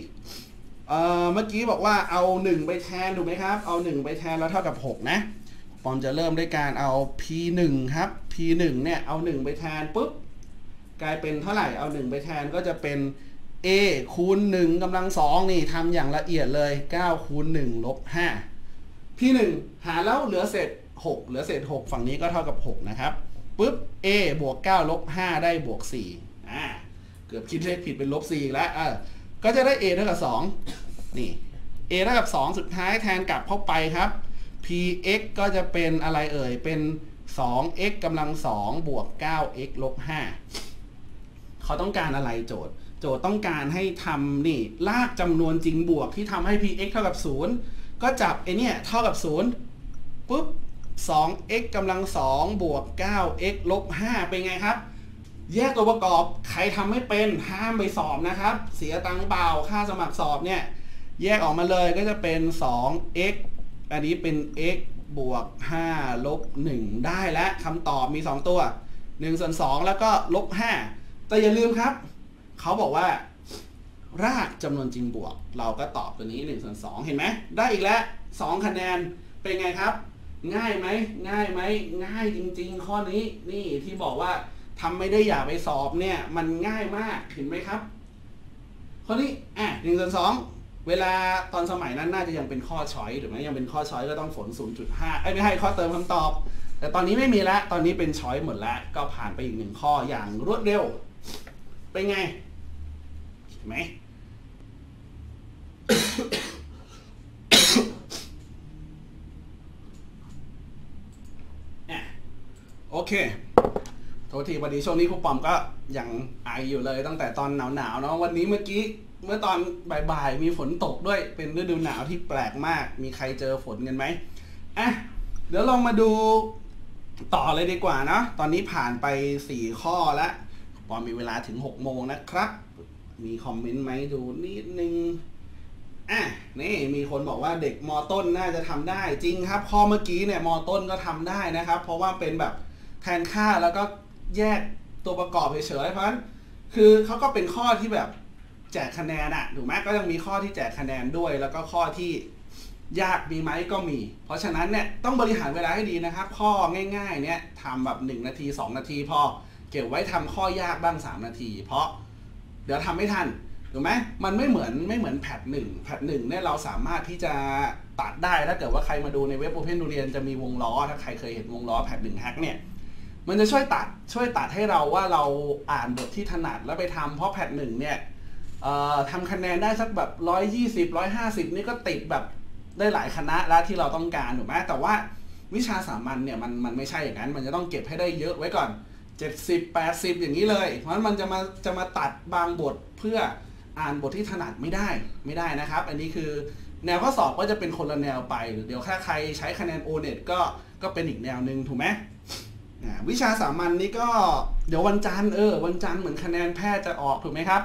เอ่อเมื่อกี้บอกว่าเอาหนึ่งไปแทนถูกไหมครับเอาหนึ่งไปแทนแล้วเท่ากับหกนะปอมจะเริ่มด้วยการเอา พี หนึ่ง ครับ พี หนึ่ง เนี่ยเอาหนึ่งไปแทนปุ๊บกลายเป็นเท่าไหร่เอาหนึ่งไปแทนก็จะเป็น a คูณหนึ่งกำลังสองนี่ทำอย่างละเอียดเลยเก้าคูณหนึ่งลบห้า พี หนึ่ง หาแล้วเหลือเศษหกเหลือเศษหกฝั่งนี้ก็เท่ากับหกนะครับปุ๊บ a บวกเก้าลบห้าได้บวกสี่อ่าเกือบคิดเลขผิดเป็นลบสี่แล้วเออก็จะได้ a เท่ากับสองนี่ a เท่ากับสองสุดท้ายแทนกลับเข้าไปครับ px ก็จะเป็นอะไรเอ่ยเป็น สองเอ็กซ์ กำลังสองบวก เก้าเอ็กซ์ ลบห้าเขาต้องการอะไรโจทย์โจทย์ต้องการให้ทำนี่ลากจำนวนจริงบวกที่ทำให้ px เท่ากับศูนย์ก็จับไอเนี่ยเท่ากับศูนย์ปุ๊บ สองเอ็กซ์ กำลังสองบวก เก้าเอ็กซ์ ลบห้าเป็นไงครับแยกตัวประกอบใครทำไม่เป็นห้ามไปสอบนะครับเสียตังค์เปล่าค่าสมัครสอบเนี่ยแยกออกมาเลยก็จะเป็น สองเอ็กซ์ อันนี้เป็น x บวกห้าลบหนึ่งได้และคำตอบมีสองตัวหนึ่งส่วนสองแล้วก็ลบห้าแต่อย่าลืมครับเขาบอกว่ารากจำนวนจริงบวกเราก็ตอบตัวนี้หนึ่งส่วนสองเห็นไหมได้อีกแล้วสองคะแนนเป็นไงครับง่ายไหมง่ายไหมง่ายจริงๆข้อนี้นี่ที่บอกว่าทำไม่ได้อย่าไปสอบเนี่ยมันง่ายมากเห็นไหมครับข้อนี้อ่ะหนึ่งส่วนสองเวลาตอนสมัยนั้นน่าจะยังเป็นข้อช้อยหรือไม่ยังเป็นข้อช้อยก็ต้องฝน ศูนย์จุดห้า ไอ้ไม่ให้ข้อเติมคำตอบแต่ตอนนี้ไม่มีละตอนนี้เป็นช้อยหมดละก็ผ่านไปอีกหนึ่งข้ออย่างรวดเร็วเป็นไงเห็นไหม อ่ะโอเคโทษทีพอดีช่วงนี้ครูปอมก็ยังไออยู่เลยตั้งแต่ตอนหนาวๆเนาะวันนี้เมื่อกี้เมื่อตอนบ่ายๆมีฝนตกด้วยเป็นฤดูหนาวที่แปลกมากมีใครเจอฝนกันไหมอ่ะเดี๋ยวลองมาดูต่อเลยดีกว่าเนาะตอนนี้ผ่านไปสี่ข้อแล้วปอมมีเวลาถึงหกโมงนะครับมีคอมเมนต์ไหมดูนิดนึงอ่ะนี่มีคนบอกว่าเด็กม.ต้นน่าจะทำได้จริงครับข้อเมื่อกี้เนี่ยม.ต้นก็ทำได้นะครับเพราะว่าเป็นแบบแทนค่าแล้วก็แยกตัวประกอบเฉยๆเพราะฉะนั้นคือเขาก็เป็นข้อที่แบบแจกคะแนนอะถูกไหมก็ยังมีข้อที่แจกคะแนนด้วยแล้วก็ข้อที่ยากมีไหมก็มีเพราะฉะนั้นเนี่ยต้องบริหารเวลาให้ดีนะครับข้อง่ายๆเนี่ยทำแบบหนึ่งนาทีสองนาทีพอเก็บไว้ทำข้อยากบ้างสามนาทีเพราะเดี๋ยวทำไม่ทันถูกไหมมันไม่เหมือนไม่เหมือนแพทหนึ่งแพทหนึ่งเนี่ยเราสามารถที่จะตัดได้ถ้าเกิดว่าใครมาดูในเว็บ OpenDurian จะมีวงล้อถ้าใครเคยเห็นวงล้อแพทหนึ่งแฮกเนี่ยมันจะช่วยตัดช่วยตัดให้เราว่าเราอ่านบทที่ถนัดแล้วไปทำเพราะแพทหนึ่งเนี่ยทำคะแนนได้สักแบบ หนึ่งร้อยยี่สิบ หนึ่งร้อยห้าสิบ นี่ก็ติดแบบได้หลายคณะแล้วที่เราต้องการถูกไหมแต่ว่าวิชาสามัญเนี่ยมันมันไม่ใช่อย่างนั้นมันจะต้องเก็บให้ได้เยอะไว้ก่อนเจ็ดสิบ แปดสิบอย่างนี้เลยเพราะฉะนั้นมันจะมาจะมาตัดบางบทเพื่ออ่านบทที่ถนัดไม่ได้ไม่ได้นะครับอันนี้คือแนวข้อสอบก็จะเป็นคนละแนวไปหรือเดี๋ยวถ้าใครใช้คะแนน โอ เน็ต ก็ก็เป็นอีกแนวนึงถูกไหมวิชาสามัญนี่ก็เดี๋ยววันจันทร์เออวันจันทร์เหมือนคะแนนแพทย์จะออกถูกไหมครับ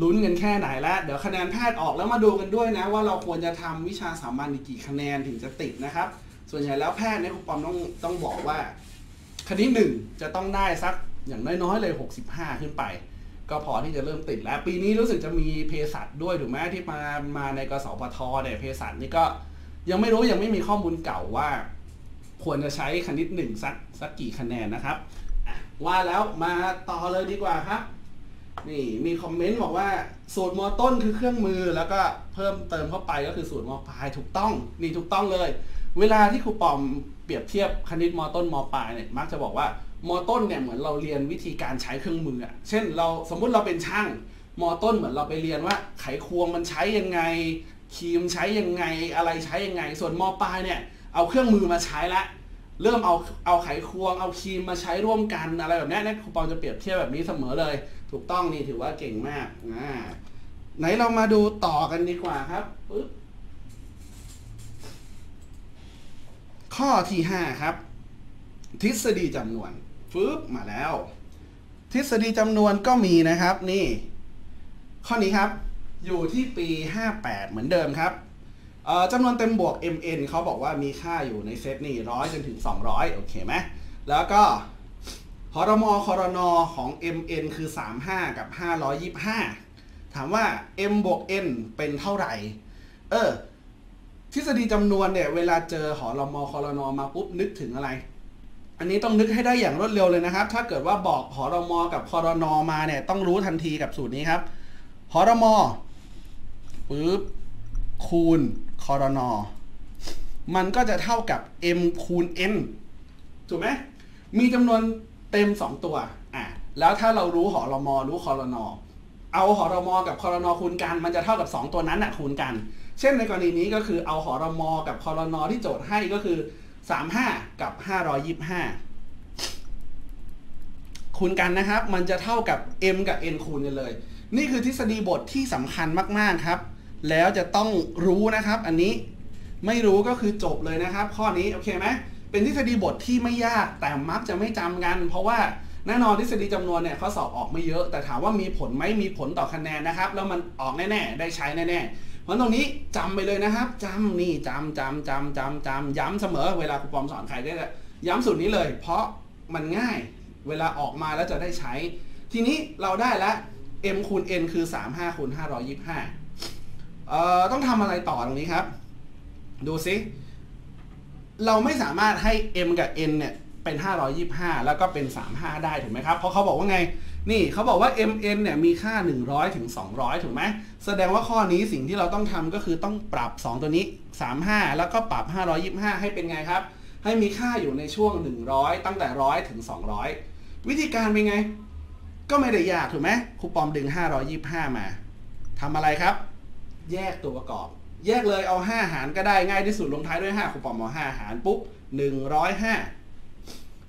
ลุ้นกันแค่ไหนแล้วเดี๋ยวคะแนนแพทย์ออกแล้วมาดูกันด้วยนะว่าเราควรจะทำวิชาสามัญกี่คะแนนถึงจะติดนะครับส่วนใหญ่แล้วแพทย์เนี่ยครูปอมต้องต้องบอกว่าคณิตหนึ่งจะต้องได้สักอย่างน้อยๆเลยหกสิบห้าขึ้นไปก็พอที่จะเริ่มติดแล้วปีนี้รู้สึกจะมีเภสัชด้วยถูกไหมที่มามาในกสพทเนี่ยเภสัชนี่ก็ยังไม่รู้ยังไม่มีข้อมูลเก่าว่าควรจะใช้คณิตหนึ่งสักสักกี่คะแนนนะครับว่าแล้วมาต่อเลยดีกว่าครับนี่มีคอมเมนต์บอกว่าสูตรม.ต้นคือเครื่องมือแล้วก็เพิ่มเติมเข้าไปก็คือสูตรม.ปลายถูกต้องนี่ถูกต้องเลยเวลาที่ครูปอมเปรียบเทียบคณิตม.ต้นม.ปลายเนี่ยมักจะบอกว่าม.ต้นเนี่ยเหมือนเราเรียนวิธีการใช้เครื่องมืออ่ะเช่นเราสมมุติเราเป็นช่างม.ต้นเหมือนเราไปเรียนว่าไขควงมันใช้ยังไงครีมใช้ยังไงอะไรใช้ยังไงส่วนม.ปลายเนี่ยเอาเครื่องมือมาใช้ละเริ่มเอาเอาไขควงเอาครีมมาใช้ร่วมกันอะไรแบบนี้เนี่ยครูปอมจะเปรียบเทียบแบบนี้เสมอเลยถูกต้องนี่ถือว่าเก่งมากอ่าไหนเรามาดูต่อกันดีกว่าครับปึ๊บข้อที่ห้าครับทฤษฎีจำนวนปึ๊บมาแล้วทฤษฎีจำนวนก็มีนะครับนี่ข้อนี้ครับอยู่ที่ปีห้าแปดเหมือนเดิมครับจำนวนเต็มบวก mn เขาบอกว่ามีค่าอยู่ในเซตนี่ร้อยจนถึงสองร้อยโอเคไหม แล้วก็พรมครนของ mn คือสามสิบห้ากับห้าร้อยยี่สิบห้าถามว่า m บวก n เป็นเท่าไหร่เออทฤษฎีจำนวนเนี่ยเวลาเจอหรมครนมาปุ๊บนึกถึงอะไรอันนี้ต้องนึกให้ได้อย่างรวดเร็วเลยนะครับถ้าเกิดว่าบอกหรมกับครนมาเนี่ยต้องรู้ทันทีกับสูตรนี้ครับหรมปึ๊บคูณครนมันก็จะเท่ากับ m คูณ n ถูกไหมมีจำนวนเต็มสองตัวอ่ะแล้วถ้าเรารู้หรมรู้ครนเอาหรมกับครนคูณกันมันจะเท่ากับสองตัวนั้นน่ะคูณกันเช่นในกรณีนี้ก็คือเอาหรมกับครนที่โจทย์ให้ก็คือสามสิบห้ากับห้าร้อยยี่สิบห้าคูณกันนะครับมันจะเท่ากับ m กับ n คูณกันเลยนี่คือทฤษฎีบทที่สำคัญมากๆครับแล้วจะต้องรู้นะครับอันนี้ไม่รู้ก็คือจบเลยนะครับข้อนี้โอเคไหมเป็นทฤษฎีบทที่ไม่ยากแต่มักจะไม่จำกันเพราะว่าแน่นอนทฤษฎีจำนวนเนี่ยข้อสอบออกไม่เยอะแต่ถามว่ามีผลไหมมีผลต่อคะแนนนะครับแล้วมันออกแน่ๆได้ใช้แน่ๆเพราะตรงนี้จำไปเลยนะครับจำนี่จำจำจำจำจำย้ำเสมอเวลาครูปอมสอนใครได้ย้ำสูตรนี้เลยเพราะมันง่ายเวลาออกมาแล้วจะได้ใช้ทีนี้เราได้แล้ว m คูณ n คือสามสิบห้าคูณห้าร้อยยี่สิบห้าเอ่อต้องทำอะไรต่อตรงนี้ครับดูสิเราไม่สามารถให้ m กับ n เนี่ยเป็นห้าร้อยยี่สิบห้าแล้วก็เป็นสามสิบห้าได้ถูกไหมครับเพราะเขาบอกว่าไงนี่เขาบอกว่า m n เนี่ยมีค่าหนึ่งร้อยถึงสองร้อยถูกไหมแสดงว่าข้อนี้สิ่งที่เราต้องทำก็คือต้องปรับสองตัวนี้สามสิบห้าแล้วก็ปรับห้าร้อยยี่สิบห้าให้เป็นไงครับให้มีค่าอยู่ในช่วงหนึ่งร้อยตั้งแต่หนึ่งร้อยถึงสองร้อยวิธีการเป็นไงก็ไม่ได้ยากถูกไหมครูปอมดึงห้าร้อยยี่สิบห้ามาทำอะไรครับแยกตัวประกอบแยกเลยเอาห้าหารก็ได้ง่ายที่สุดลงท้ายด้วยห้าครูปอมเอาห้าหารปุ๊บหนึ่งร้อยห้า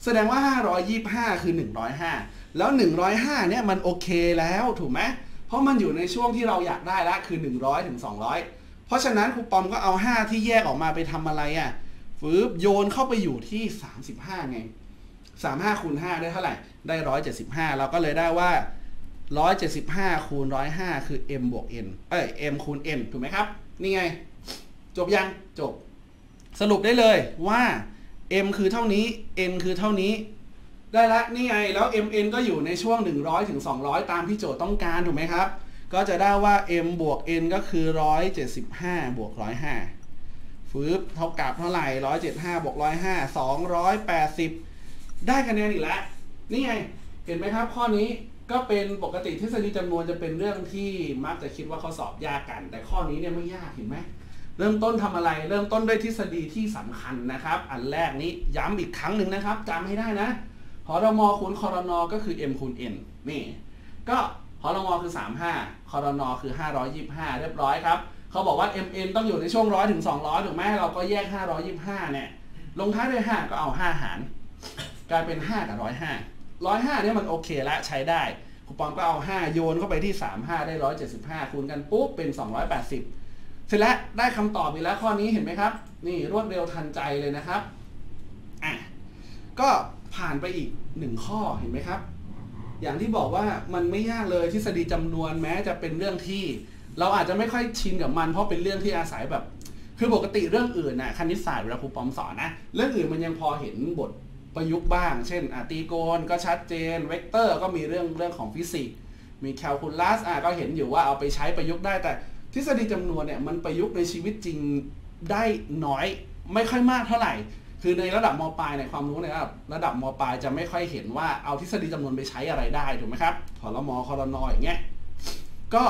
แสดงว่าห้าร้อยยี่สิบห้าคือหนึ่งร้อยห้าแล้วหนึ่งร้อยห้าเนี่ยมันโอเคแล้วถูกไหมเพราะมันอยู่ในช่วงที่เราอยากได้ละคือหนึ่งร้อยถึงสองร้อยเพราะฉะนั้นครูปอมก็เอาห้าที่แยกออกมาไปทำอะไรอ่ะฟืบโยนเข้าไปอยู่ที่สามสิบห้าไงสามสิบห้าคูณห้าได้เท่าไหร่ได้หนึ่งร้อยเจ็ดสิบห้าเราก็เลยได้ว่าหนึ่งร้อยเจ็ดสิบห้าคูณหนึ่งร้อยห้าคือ m บวก n เอ้ย m คูณ n ถูกไหมครับนี่ไงจบยังจบสรุปได้เลยว่า m คือเท่านี้ n คือเท่านี้ได้ละนี่ไงแล้ว m n ก็อยู่ในช่วงหนึ่งร้อยถึงสองร้อยตามที่โจทย์ต้องการถูกไหมครับก็จะได้ว่า m บวก n ก็คือหนึ่งร้อยเจ็ดสิบห้าบวกหนึ่งร้อยห้าฟืบเท่ากับเท่าไหร่หนึ่งร้อยเจ็ดสิบห้าบวกหนึ่งร้อยห้า สองร้อยแปดสิบได้คะแนนอีกแล้วนี่ไงเห็นไหมครับข้อนี้ก็เป็นปกติทฤษฎีจำนวนจะเป็นเรื่องที่มักจะคิดว่าข้อสอบยากกันแต่ข้อนี้เนี่ยไม่ยากเห็นไหมเริ่มต้นทำอะไรเริ่มต้นด้วยทฤษฎีที่สำคัญนะครับอันแรกนี้ย้ำอีกครั้งหนึ่งนะครับจำให้ได้นะหรมคูณครนก็คือ m คูณ n นี่ก็หรมคือสามสิบห้าครนคือห้าร้อยยี่สิบห้าเรียบร้อยครับเขาบอกว่า m n ต้องอยู่ในช่วงหนึ่งร้อยถึงสองร้อยถูกไหมเราก็แยกห้าร้อยยี่สิบห้าเนี่ยลงท้ายด้วยห้าก็เอาห้าหารกลายเป็นห้ากับหนึ่งร้อยห้าหนึ่งร้อยห้าเนี่ยมันโอเคละใช้ได้ครูปอมก็เอาห้าโยนเข้าไปที่สามสิบห้าได้หนึ่งร้อยเจ็ดสิบห้าคูณกันปุ๊บเป็นสองร้อยแปดสิบเสร็จแล้วได้คำตอบอีกแล้วข้อนี้เห็นไหมครับนี่รวดเร็วทันใจเลยนะครับอ่ะก็ผ่านไปอีกหนึ่งข้อเห็นไหมครับอย่างที่บอกว่ามันไม่ยากเลยทฤษฎีจำนวนแม้จะเป็นเรื่องที่เราอาจจะไม่ค่อยชินกับมันเพราะเป็นเรื่องที่อาศัยแบบคือปกติเรื่องอื่นนะคณิตศาสตร์เวลาครูปอมสอนนะเรื่องอื่นมันยังพอเห็นบทประยุกต์บ้างเช่นตรีโกณก็ชัดเจนเวกเตอร์ก็มีเรื่องเรื่องของฟิสิกส์มีแคลคูลัสอ่ะก็เห็นอยู่ว่าเอาไปใช้ประยุกต์ได้แต่ทฤษฎีจำนวนเนี่ยมันประยุกต์ในชีวิตจริงได้น้อยไม่ค่อยมากเท่าไหร่คือในระดับม.ปลายในความรู้ในระดับระดับม.ปลายจะไม่ค่อยเห็นว่าเอาทฤษฎีจำนวนไปใช้อะไรได้ถูกไหมครับหรมครนอย่างเงี้ยก็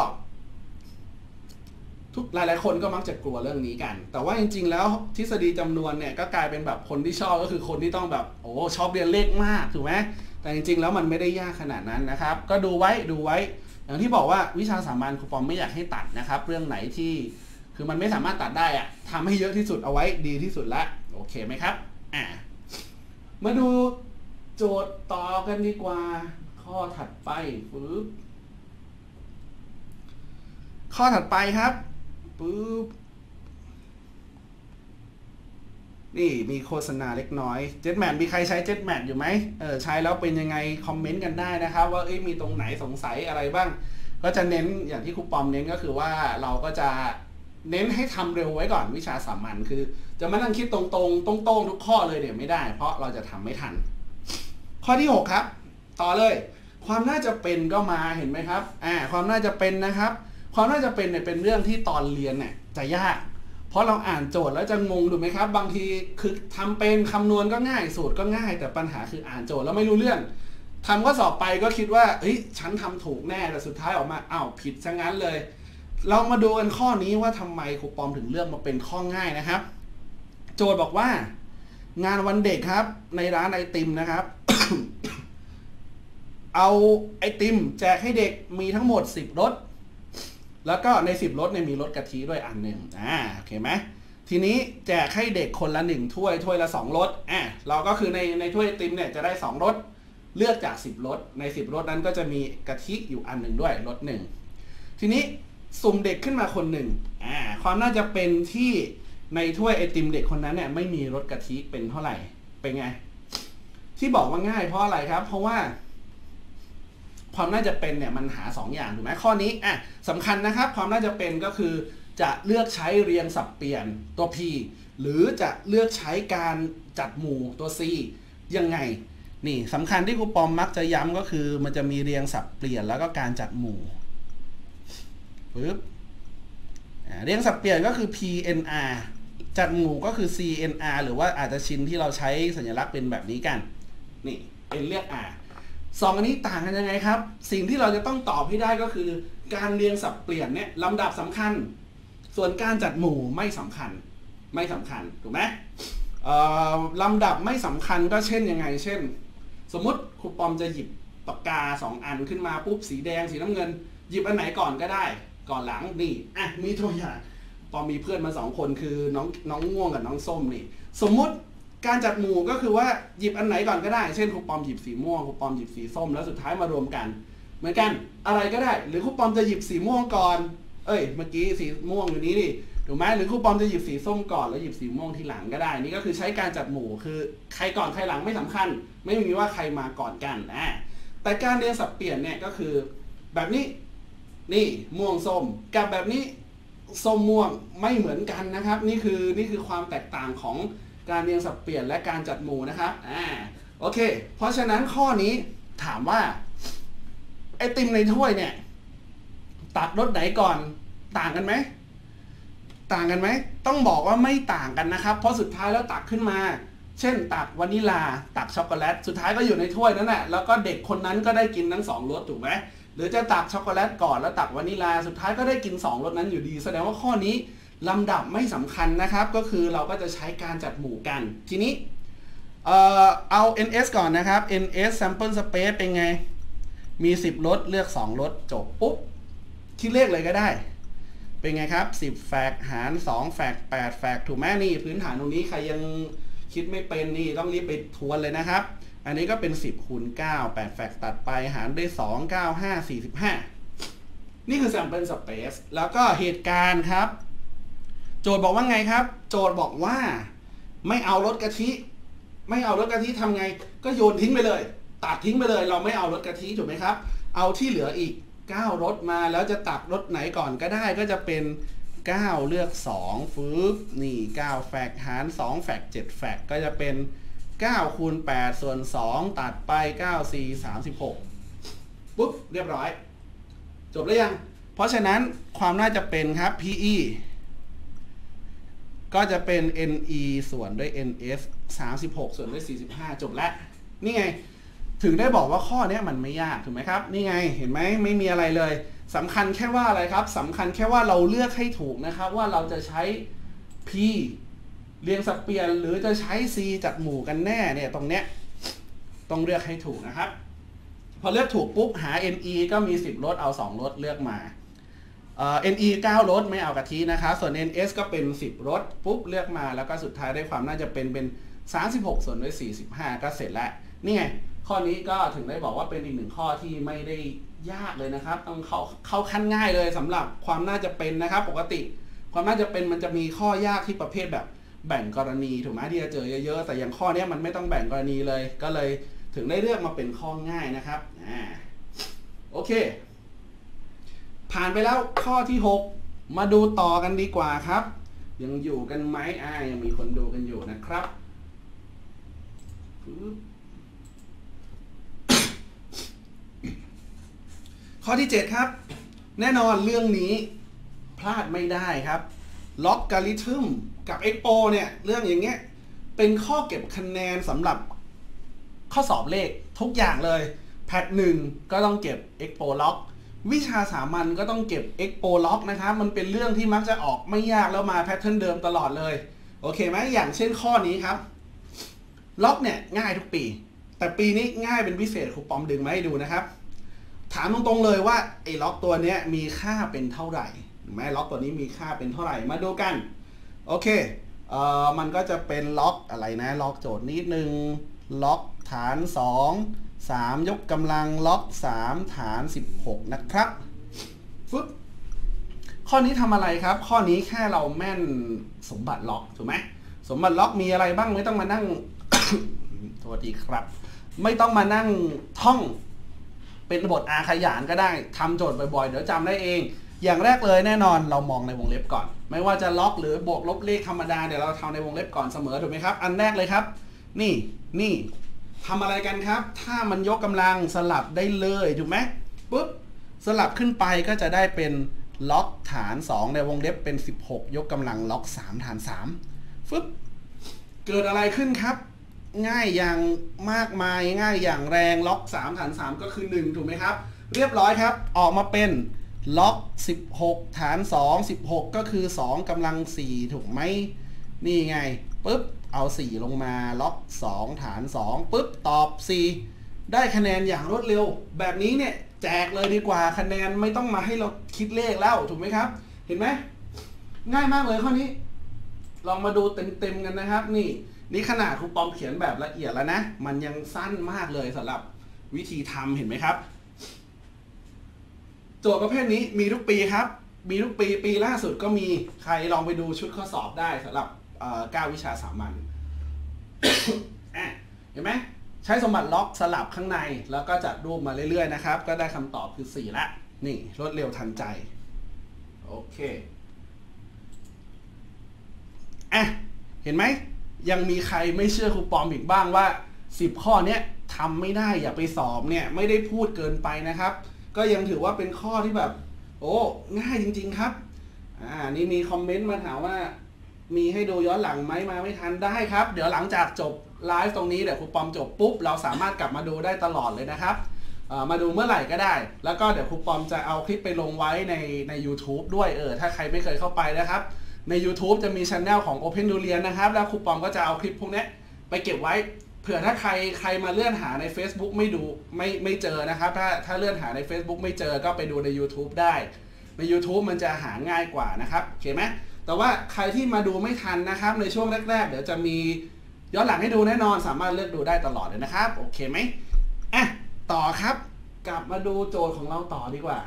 ทุกหลายๆคนก็มักจะกลัวเรื่องนี้กันแต่ว่าจริงๆแล้วทฤษฎีจำนวนเนี่ยก็กลายเป็นแบบคนที่ชอบก็คือคนที่ต้องแบบโอ้ชอบเรียนเลขมากถูกไหมแต่จริงๆแล้วมันไม่ได้ยากขนาดนั้นนะครับก็ดูไว้ดูไว้อย่างที่บอกว่าวิชาสามัญครูปอมไม่อยากให้ตัดนะครับเรื่องไหนที่คือมันไม่สามารถตัดได้อะทำให้เยอะที่สุดเอาไว้ดีที่สุดละโอเคไหมครับอ่ะมาดูโจทย์ต่อกันดีกว่าข้อถัดไปปึ๊บข้อถัดไปครับนี่มีโฆษณาเล็กน้อยเจ็ตแมทมีใครใช้เจ็ตแมทอยู่ไหมเออใช้แล้วเป็นยังไงคอมเมนต์กันได้นะครับว่ามีตรงไหนสงสัยอะไรบ้างก็จะเน้นอย่างที่ครูปอมเน้นก็คือว่าเราก็จะเน้นให้ทำเร็วไว้ก่อนวิชาสามัญคือจะไม่ต้องคิดตรงๆตรงๆทุกข้อเลยเนี่ยไม่ได้เพราะเราจะทำไม่ทัน ข้อที่หกครับต่อเลยความน่าจะเป็นก็มาเห็นไหมครับอ่าความน่าจะเป็นนะครับความน่าจะเป็นเนี่ยเป็นเรื่องที่ตอนเรียนเนี่ยจะยากเพราะเราอ่านโจทย์แล้วจะงงถูกไหมครับบางทีคือทำเป็นคำนวณก็ง่ายสูตรก็ง่ายแต่ปัญหาคืออ่านโจทย์แล้วไม่รู้เรื่องทำก็สอบไปก็คิดว่าเฮ้ยฉันทำถูกแน่แต่สุดท้ายออกมาอ้าวผิดซะงั้นเลยเรามาดูกันข้อนี้ว่าทำไมครูปอมถึงเลือกมาเป็นข้อง่ายนะครับโจทย์บอกว่างานวันเด็กครับในร้านไอติมนะครับ เอาไอติมแจกให้เด็กมีทั้งหมดสิบรสแล้วก็ในสิบรสเนี่ยมีรสกะทิด้วยอันหนึ่งอ่าโอเคไหมทีนี้แจกให้เด็กคนละหนึ่งถ้วยถ้วยละสองรสอ่ะเราก็คือในในถ้วยไอติมเนี่ยจะได้สองรสเลือกจากสิบรสในสิบรสนั้นก็จะมีกะทิอยู่อันหนึ่งด้วยรสหนึ่งทีนี้สุ่มเด็กขึ้นมาคนหนึ่งอ่าความน่าจะเป็นที่ในถ้วยไอติมเด็กคนนั้นเนี่ยไม่มีรสกะทิเป็นเท่าไหร่เป็นไงที่บอกว่าง่ายเพราะอะไรครับเพราะว่าความน่าจะเป็นเนี่ยมันหาสองอย่างถูกไหมข้อนี้อ่ะสำคัญนะครับความน่าจะเป็นก็คือจะเลือกใช้เรียงสับเปลี่ยนตัว p หรือจะเลือกใช้การจัดหมู่ตัว c ยังไงนี่สำคัญที่ครูปอมมักจะย้ำก็คือมันจะมีเรียงสับเปลี่ยนแล้วก็การจัดหมู่ปึ๊บเรียงสับเปลี่ยนก็คือ พี เอ็น อาร์ จัดหมู่ก็คือ ซี เอ็น อาร์ หรือว่าอาจจะชิ้นที่เราใช้สัญลักษณ์เป็นแบบนี้กันนี่ n เรียก r สองอันนี้ต่างกันยังไงครับสิ่งที่เราจะต้องตอบให้ได้ก็คือการเรียงสับเปลี่ยนเนี่ยลำดับสำคัญส่วนการจัดหมู่ไม่สำคัญไม่สำคัญถูกไหมลำดับไม่สำคัญก็เช่นยังไงเช่นสมมติครูปอมจะหยิบปากกาสองอันขึ้นมาปุ๊บสีแดงสีน้ำเงินหยิบอันไหนก่อนก็ได้ก่อนหลังนี่อ่ะมีตัวอย่างปอมมีเพื่อนมาสองคนคือน้องน้องง่วงกับน้องส้มนี่สมมติการจัดหมู่ก็คือว่าหยิบอันไหนก่อนก็ได้เช่นครูปอมหยิบสีม่วงครูปอมหยิบสีส้มแล้วสุดท้ายมารวมกันเหมือนกันอะไรก็ได้หรือครูปอมจะหยิบสีม่วงก่อนเอ้ยเมื่อกี้สีม่วงอยู่นี้นี่ถูกไหมหรือครูปอมจะหยิบสีส้มก่อนแล้วหยิบสีม่วงทีหลังก็ได้นี่ก็คือใช้การจัดหมู่คือใครก่อนใครหลังไม่สำคัญไม่มีว่าใครมาก่อนกันนะแต่การเรียงสับเปลี่ยนเนี่ยก็คือแบบนี้นี่ม่วงส้มกับแบบนี้ส้มม่วงไม่เหมือนกันนะครับนี่คือนี่คือความแตกต่างของการเรียงสับเปลี่ยนและการจัดหมู่นะครับอ่าโอเคเพราะฉะนั้นข้อนี้ถามว่าไอติมในถ้วยเนี่ยตักรสไหนก่อนต่างกันไหมต่างกันไหมต้องบอกว่าไม่ต่างกันนะครับเพราะสุดท้ายแล้วตักขึ้นมาเช่นตักวานิลาตักช็อกโกแลตสุดท้ายก็อยู่ในถ้วยนั่นแหละแล้วก็เด็กคนนั้นก็ได้กินทั้งสองรสถูกไหมหรือจะตักช็อกโกแลตก่อนแล้วตักวานิลาสุดท้ายก็ได้กินสองรสนั้นอยู่ดีแสดงว่าข้อนี้ลำดับไม่สำคัญนะครับก็คือเราก็จะใช้การจัดหมู่กันทีนี้เอ่อเอา เอ็น เอส ก่อนนะครับ เอ็น เอส sample space เป็นไงมีสิบรสเลือกสองรสจบปุ๊บคิดเลขเลยก็ได้เป็นไงครับสิบแฟกหารสองแฟกแปดแฟกถูกไหมนี่พื้นฐานตรงนี้ใครยังคิดไม่เป็นนี่ต้องรีบไปทวนเลยนะครับอันนี้ก็เป็นสิบคูณเก้า แปดแฟกตัดไปหารด้วยสอง เก้า ห้า สี่สิบห้านี่คือ sample space แล้วก็เหตุการณ์ครับโจทย์บอกว่าไงครับโจทย์บอกว่าไม่เอารสกะทิไม่เอารสกะทิทำไงก็โยนทิ้งไปเลยตัดทิ้งไปเลยเราไม่เอารสกะทิถูกไหมครับเอาที่เหลืออีกเก้ารสมาแล้วจะตักรสไหนก่อนก็ได้ก็จะเป็นเก้าเลือกสองฟืบนี่เก้าแฟกหารสองแฟกเจ็ดแฟกก็จะเป็นเก้าคูณแปดส่วนสองตัดไปเก้า สี่ สามสิบหกปุ๊บเรียบร้อยจบแล้วยังเพราะฉะนั้นความน่าจะเป็นครับ พี อีก็จะเป็น เอ็น อี ส่วนด้วย เอ็น เอส สามสิบหกส่วนด้วยสี่สิบห้าจบแล้วนี่ไงถึงได้บอกว่าข้อนี้มันไม่ยากถูกไหมครับนี่ไงเห็นไหมไม่มีอะไรเลยสำคัญแค่ว่าอะไรครับสำคัญแค่ว่าเราเลือกให้ถูกนะครับว่าเราจะใช้ p เรียงสับเปลี่ยนหรือจะใช้ c จัดหมู่กันแน่เนี่ยตรงเนี้ยต้องเลือกให้ถูกนะครับพอเลือกถูกปุ๊บหา เอ็น อี ก็มีสิบรสเอาสองรสเลือกมาเอ็น อี เก้ารสไม่เอากะทินะครับส่วน เอ็น เอส ก็เป็นสิบรสปุ๊บเลือกมาแล้วก็สุดท้ายได้ความน่าจะเป็นเป็นสามสิบหกส่วนด้วยสี่สิบห้าก็เสร็จแล้วนี่ไงข้อนี้ก็ถึงได้บอกว่าเป็นอีกหนึ่งข้อที่ไม่ได้ยากเลยนะครับต้องเข้าเข้าขั้นง่ายเลยสำหรับความน่าจะเป็นนะครับปกติความน่าจะเป็นมันจะมีข้อยากที่ประเภทแบบแบ่งกรณีถูกไหมที่จะเจอเยอะๆแต่อย่างข้อนี้มันไม่ต้องแบ่งกรณีเลยก็เลยถึงได้เลือกมาเป็นข้อง่ายนะครับอ่าโอเคผ่านไปแล้วข้อที่หกมาดูต่อกันดีกว่าครับยังอยู่กันไหมอ่ายังมีคนดูกันอยู่นะครับ ข้อที่เจ็ดครับแน่นอนเรื่องนี้พลาดไม่ได้ครับล็อกการิทึมกับเอ็กโปเนี่ยเรื่องอย่างเงี้ยเป็นข้อเก็บคะแนนสำหรับข้อสอบเลขทุกอย่างเลยแพทหนึ่งก็ต้องเก็บเอ็กโปล็อกวิชาสามัญก็ต้องเก็บ Expo Log นะครับมันเป็นเรื่องที่มักจะออกไม่ยากแล้วมาแพทเทิร์นเดิมตลอดเลยโอเคไหมอย่างเช่นข้อนี้ครับล็อกเนี่ยง่ายทุกปีแต่ปีนี้ง่ายเป็นพิเศษครูปอมดึงมาให้ดูนะครับถามตรงๆเลยว่าไอ้ล็อกตัวนี้มีค่าเป็นเท่าไหร่ไหมล็อกตัวนี้มีค่าเป็นเท่าไหร่มาดูกันโอเคเอ่อมันก็จะเป็นล็อกอะไรนะล็อกโจทย์นิดนึงล็อกฐานสองสามยกกำลังล็อกสามฐานสิบหกนะครับฟึบข้อนี้ทำอะไรครับข้อนี้แค่เราแม่นสมบัติล็อกถูกไหมสมบัติล็อกมีอะไรบ้างไม่ต้องมานั่ง สวัสดีครับไม่ต้องมานั่งท่องเป็นบทอาขยานก็ได้ทำโจทย์บ่อยๆเดี๋ยวจำได้เองอย่างแรกเลยแน่นอนเรามองในวงเล็บก่อนไม่ว่าจะล็อกหรือบวกลบเลขธรรมดาเดี๋ยวเราทำในวงเล็บก่อนเสมอถูกไหมครับอันแรกเลยครับนี่นี่ทำอะไรกันครับถ้ามันยกกำลังสลับได้เลยถูกไหมปุ๊บสลับขึ้นไปก็จะได้เป็นล็อกฐานสองในวงเล็บเป็นสิบหกยกกำลังล็อกสามฐานสามฟึบเกิดอะไรขึ้นครับง่ายอย่างมากมายง่ายอย่างแรงล็อกสามฐานสามก็คือหนึ่งถูกไหมครับเรียบร้อยครับออกมาเป็นล็อกสิบหกฐานสอง สิบหกก็คือสองกำลังสี่ถูกไหมนี่ไงปุ๊บเอาสี่ลงมาล็อกสองฐานสองปุ๊บตอบสี่ได้คะแนนอย่างรวดเร็วแบบนี้เนี่ยแจกเลยดีกว่าคะแนนไม่ต้องมาให้เราคิดเลขแล้วถูกไหมครับเห็นไหมง่ายมากเลยข้อนี้ลองมาดูเต็มๆกันนะครับนี่นี่ขนาดครูปอมเขียนแบบละเอียดแล้วนะมันยังสั้นมากเลยสำหรับวิธีทำเห็นไหมครับโจทย์ประเภทนี้มีทุกปีครับมีทุกปีปีล่าสุดก็มีใครลองไปดูชุดข้อสอบได้สำหรับเก้าวิชาสามัญ เห็นไหมใช้สมบัติล็อกสลับข้างในแล้วก็จัดรูปมาเรื่อยๆนะครับก็ได้คำตอบคือสี่ละนี่รวดเร็วทันใจโอเคอ่ะเห็นไหมยังมีใครไม่เชื่อครูปอมอีกบ้างว่าสิบข้อเนี้ยทำไม่ได้อย่าไปสอบเนี่ยไม่ได้พูดเกินไปนะครับก็ยังถือว่าเป็นข้อที่แบบโอ้ง่ายจริงๆครับอ่านี่มีคอมเมนต์มาถามว่ามีให้ดูย้อนหลังไหมมาไม่ทันได้ครับเดี๋ยวหลังจากจบไลฟ์ตรงนี้เดี๋ยวครูปอมจบปุ๊บเราสามารถกลับมาดูได้ตลอดเลยนะครับมาดูเมื่อไหร่ก็ได้แล้วก็เดี๋ยวครูปอมจะเอาคลิปไปลงไว้ในใน YouTube ด้วยเออถ้าใครไม่เคยเข้าไปนะครับใน YouTube จะมีchannelของ OpenDurian นะครับแล้วครูปอมก็จะเอาคลิปพวกนี้ไปเก็บไว้เผื่อถ้าใครใครมาเลื่อนหาใน Facebook ไม่ดูไม่ไม่เจอนะครับถ้าถ้าเลื่อนหาใน Facebook ไม่เจอก็ไปดูใน YouTube ได้ใน YouTube มันจะหาง่ายกว่านะครับโอเคไหมแต่ว่าใครที่มาดูไม่ทันนะครับในช่วงแรกๆเดี๋ยวจะมีย้อนหลังให้ดูแน่นอนสามารถเลือกดูได้ตลอดเลยนะครับโอเคไหมอ่ะต่อครับกลับมาดูโจทย์ของเราต่อดีกว่า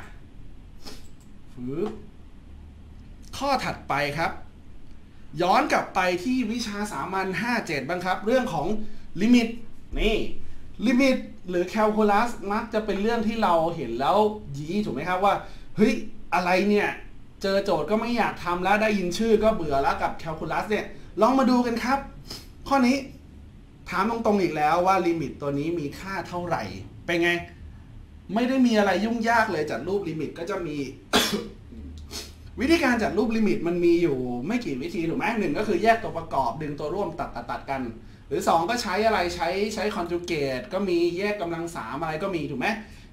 ข้อถัดไปครับย้อนกลับไปที่วิชาสามัญห้าเจ็ดบ้างครับเรื่องของลิมิตนี่ลิมิตหรือแคลคูลัสมักจะเป็นเรื่องที่เราเห็นแล้วยี้ถูกไหมครับว่าเฮ้ยอะไรเนี่ยเจอโจทย์ก็ไม่อยากทำแล้วได้ยินชื่อก็เบื่อแล้วกับแคลคูลัสเนี่ยลองมาดูกันครับข้อนี้ถามตรงๆอีกแล้วว่าลิมิตตัวนี้มีค่าเท่าไหร่เป็นไงไม่ได้มีอะไรยุ่งยากเลยจัดรูปลิมิตก็จะมี วิธีการจัดรูปลิมิตมันมีอยู่ไม่กี่วิธีถูกไหมหนึ่งก็คือแยกตัวประกอบดึงตัวร่วมตัดตัดกันหรือสองก็ใช้อะไรใช้ใช้คอนจูเกตก็มีแยกกำลังสามอะไรก็มีถูกไหม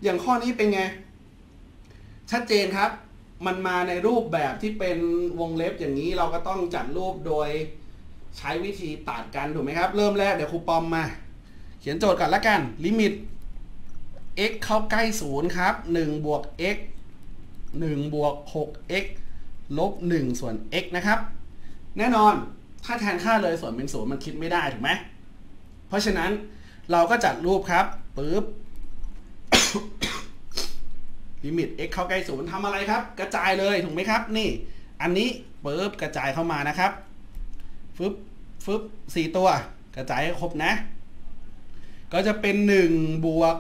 อย่างข้อนี้เป็นไงชัดเจนครับมันมาในรูปแบบที่เป็นวงเล็บอย่างนี้เราก็ต้องจัดรูปโดยใช้วิธีตัดกันถูกไหมครับเริ่มแรกเดี๋ยวครูปอมมาเขียนโจทย์ก่อนละกันลิมิต x เข้าใกล้ศูนย์ครับหนึ่งบวก x หนึ่งบวก หก x ลบหนึ่งส่วน x นะครับแน่นอนถ้าแทนค่าเลยส่วนเป็นศูนย์มันคิดไม่ได้ถูกไหมเพราะฉะนั้นเราก็จัดรูปครับปึ๊บลิมิต x เข้าใกล้ศูนย์ทำอะไรครับกระจายเลยถูกไหมครับนี่อันนี้ปึ๊บกระจายเข้ามานะครับฟึบฟึบสี่ตัวกระจายให้ครบนะก็จะเป็นหนึ่งบวก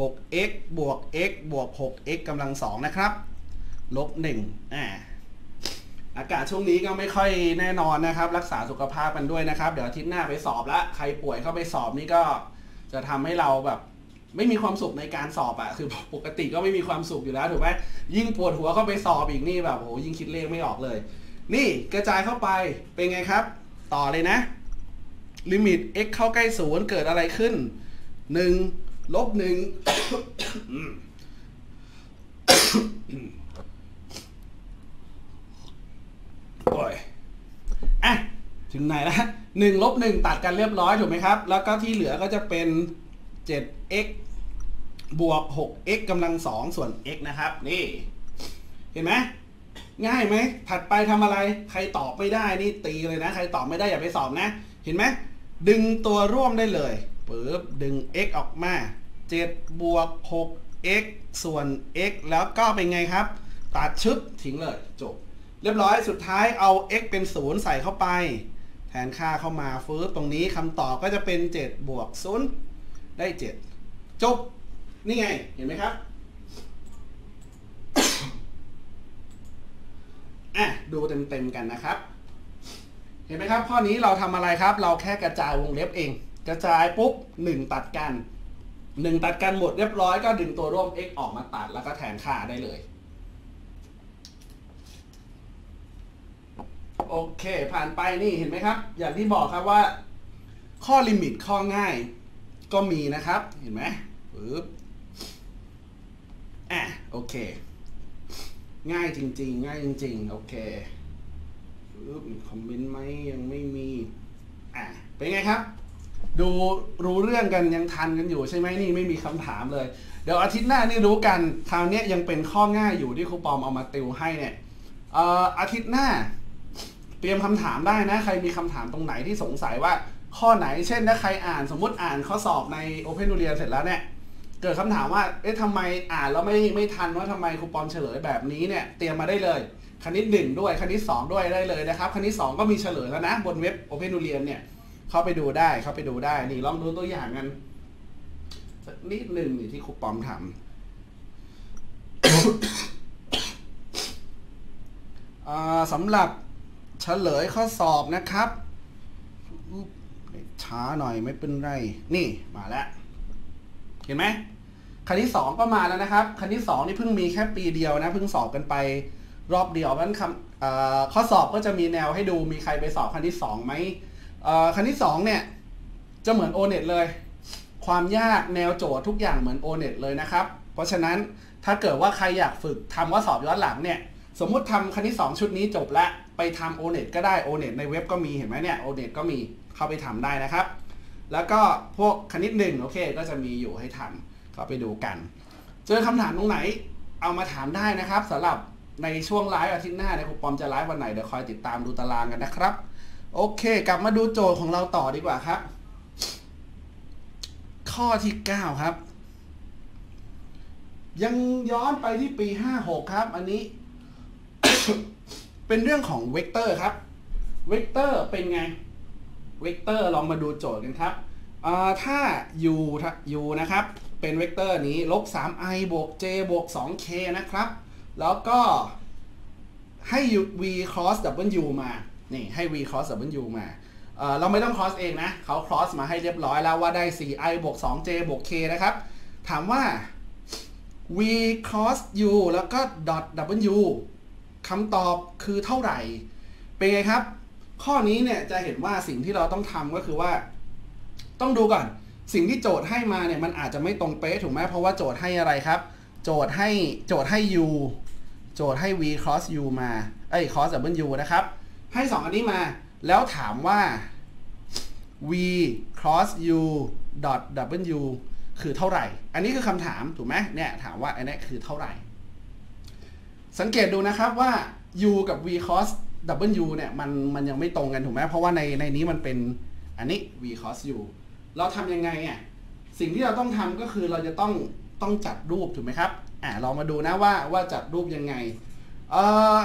หก x บวก x บวก หก x กำลังสองนะครับลบหนึ่งอ่าอากาศช่วงนี้ก็ไม่ค่อยแน่นอนนะครับรักษาสุขภาพกันด้วยนะครับเดี๋ยวอาทิตย์หน้าไปสอบละใครป่วยเข้าไปสอบนี่ก็จะทำให้เราแบบ ไม่มีความสุขในการสอบอะคือปกติก็ไม่มีความสุขอยู่แล้วถูกไหมยิ่งปวดหัวเข้าไปสอบอีกนี่แบบโอ้ยิ่งคิดเลขไม่ออกเลยนี่กระจายเข้าไปเป็นไงครับต่อเลยนะลิมิต x เข้าใกล้ศูนย์เกิดอะไรขึ้นหนึ่งลบหนึ่ง โอ้ยอ่ะถึงไหนละหนึ่งลบหนึ่งตัดกันเรียบร้อยถูกไหมครับแล้วก็ที่เหลือก็จะเป็น เจ็ด x บวก หก x กำลังสองส่วน x นะครับนี่เห็นไหมง่ายไหมถัดไปทำอะไรใครตอบไม่ได้นี่ตีเลยนะใครตอบไม่ได้อย่าไปสอบนะเห็นไหมดึงตัวร่วมได้เลยปึ๊บดึง x ออกมาเจ็ดบวก หก x ส่วน x แล้วก็เป็นไงครับตัดชึบทิ้งเลยจบเรียบร้อยสุดท้ายเอา x เป็นศูนย์ใส่เข้าไปแทนค่าเข้ามาปึ๊บตรงนี้คำตอบก็จะเป็นเจ็ดบวกศูนย์ได้เจ็ดจบนี่ไงเห็นไหมครับอ่ะดูเต็มๆกันนะครับเห็นไหมครับข้อนี้เราทำอะไรครับเราแค่กระจายวงเล็บเองกระจายปุ๊บหนึ่งตัดกันหนึ่งตัดกันหมดเรียบร้อยก็ดึงตัวร่วม x ออกมาตัดแล้วก็แทนค่าได้เลยโอเคผ่านไปนี่เห็นไหมครับอย่างที่บอกครับว่าข้อลิมิตข้อง่ายก็มีนะครับเห็นไหมปึ๊บอ่ะโอเคง่ายจริงๆง่ายจริงๆโอเคปึ๊บคอมเมนต์ไหมยังไม่มีอ่ะเป็นไงครับดูรู้เรื่องกันยังทันกันอยู่ใช่ไหมนี่ไม่มีคำถามเลยเดี๋ยวอาทิตย์หน้านี่รู้กันคราวนี้ยังเป็นข้อง่ายอยู่ที่ครูปอมเอามาติวให้เนี่ยเอ่ออาทิตย์หน้าเตรียมคำถามได้นะใครมีคำถามตรงไหนที่สงสัยว่าข้อไหนเช่นถ้าใครอ่านสมมุติอ่านข้อสอบใน โอเพ่นดูเรียน เสร็จแล้วเนี่ยเกิดคำถามว่าเอ๊ะทำไมอ่านแล้วไม่ไม่ทันว่าทำไมครูปอมเฉลยแบบนี้เนี่ยเตรียมมาได้เลยคณิตหนึ่งด้วยคณิตสองด้วยได้เลยนะครับคณิตสองก็มีเฉลยแล้วนะบนเว็บ โอเพ่นดูเรียน เนี่ยเข้าไปดูได้เข้าไปดูได้นี่ลองดูตัวอย่างกันสักนิดหนึ่งที่ครูปอมทำ สำหรับเฉลยข้อสอบนะครับช้าหน่อยไม่เป็นไรนี่มาแล้วเห็นไหมคณิตสองก็มาแล้วนะครับคณิตสองนี่เพิ่งมีแค่ปีเดียวนะเพิ่งสอบกันไปรอบเดียวนั้นคำข้อสอบก็จะมีแนวให้ดูมีใครไปสอบคณิตสองไหมคณิตสองเนี่ยจะเหมือน โอเน็ต เลยความยากแนวโจทย์ทุกอย่างเหมือน โอเน็ต เลยนะครับเพราะฉะนั้นถ้าเกิดว่าใครอยากฝึกทำข้อสอบย้อนหลังเนี่ยสมมุติทำคณิตสองชุดนี้จบละไปทำ โอเน็ต ก็ได้ โอเน็ต ในเว็บก็มีเห็นไหมเนี่ย โอเน็ต ก็มีเข้าไปทำได้นะครับแล้วก็พวกคณิตหนึ่งโอเคก็จะมีอยู่ให้ทำเข้าไปดูกันเจอคำถามตรงไหนเอามาถามได้นะครับสำหรับในช่วงไลฟ์อาทิตย์หน้าในครูปอมจะไลฟ์วันไหนเดี๋ยวคอยติดตามดูตารางกันนะครับโอเคกลับมาดูโจทย์ของเราต่อดีกว่าครับข้อที่เก้าครับยังย้อนไปที่ปีห้าหกครับอันนี้ เป็นเรื่องของเวกเตอร์ครับเวกเตอร์เป็นไงเวกเตอร์ลองมาดูโจทย์กันครับถ้า u ถ้า u นะครับเป็นเวกเตอร์นี้ลบ สาม i บวก j บวก สอง k นะครับแล้วก็ให้ v cross w มานี่ให้ v cross w มา เ, เราไม่ต้อง cross เองนะเขา cross มาให้เรียบร้อยแล้วว่าได้ สี่ i บวก สอง j บวก k นะครับถามว่า v cross u แล้วก็ dot w คำตอบคือเท่าไหร่เป็นไงครับข้อนี้เนี่ยจะเห็นว่าสิ่งที่เราต้องทำก็คือว่าต้องดูก่อนสิ่งที่โจทย์ให้มาเนี่ยมันอาจจะไม่ตรงเป๊ะถูกไหมเพราะว่าโจทย์ให้อะไรครับโจทย์ให้โจทย์ให้ u โจทย์ให้ v cross u มาเอ้ย cross w นะครับให้สองอันนี้มาแล้วถามว่า v cross u dot w คือเท่าไหร่อันนี้คือคำถามถูกไหมเนี่ยถามว่าอันนี้คือเท่าไหร่สังเกตดูนะครับว่า u กับ v cross w เนี่ยมันมันยังไม่ตรงกันถูกไหมเพราะว่าในในนี้มันเป็นอันนี้ v cross u เราทำยังไงอ่ะสิ่งที่เราต้องทำก็คือเราจะต้องต้องจัดรูปถูกไหมครับอ่ะลองมาดูนะว่าว่าจัดรูปยังไงเอ่อ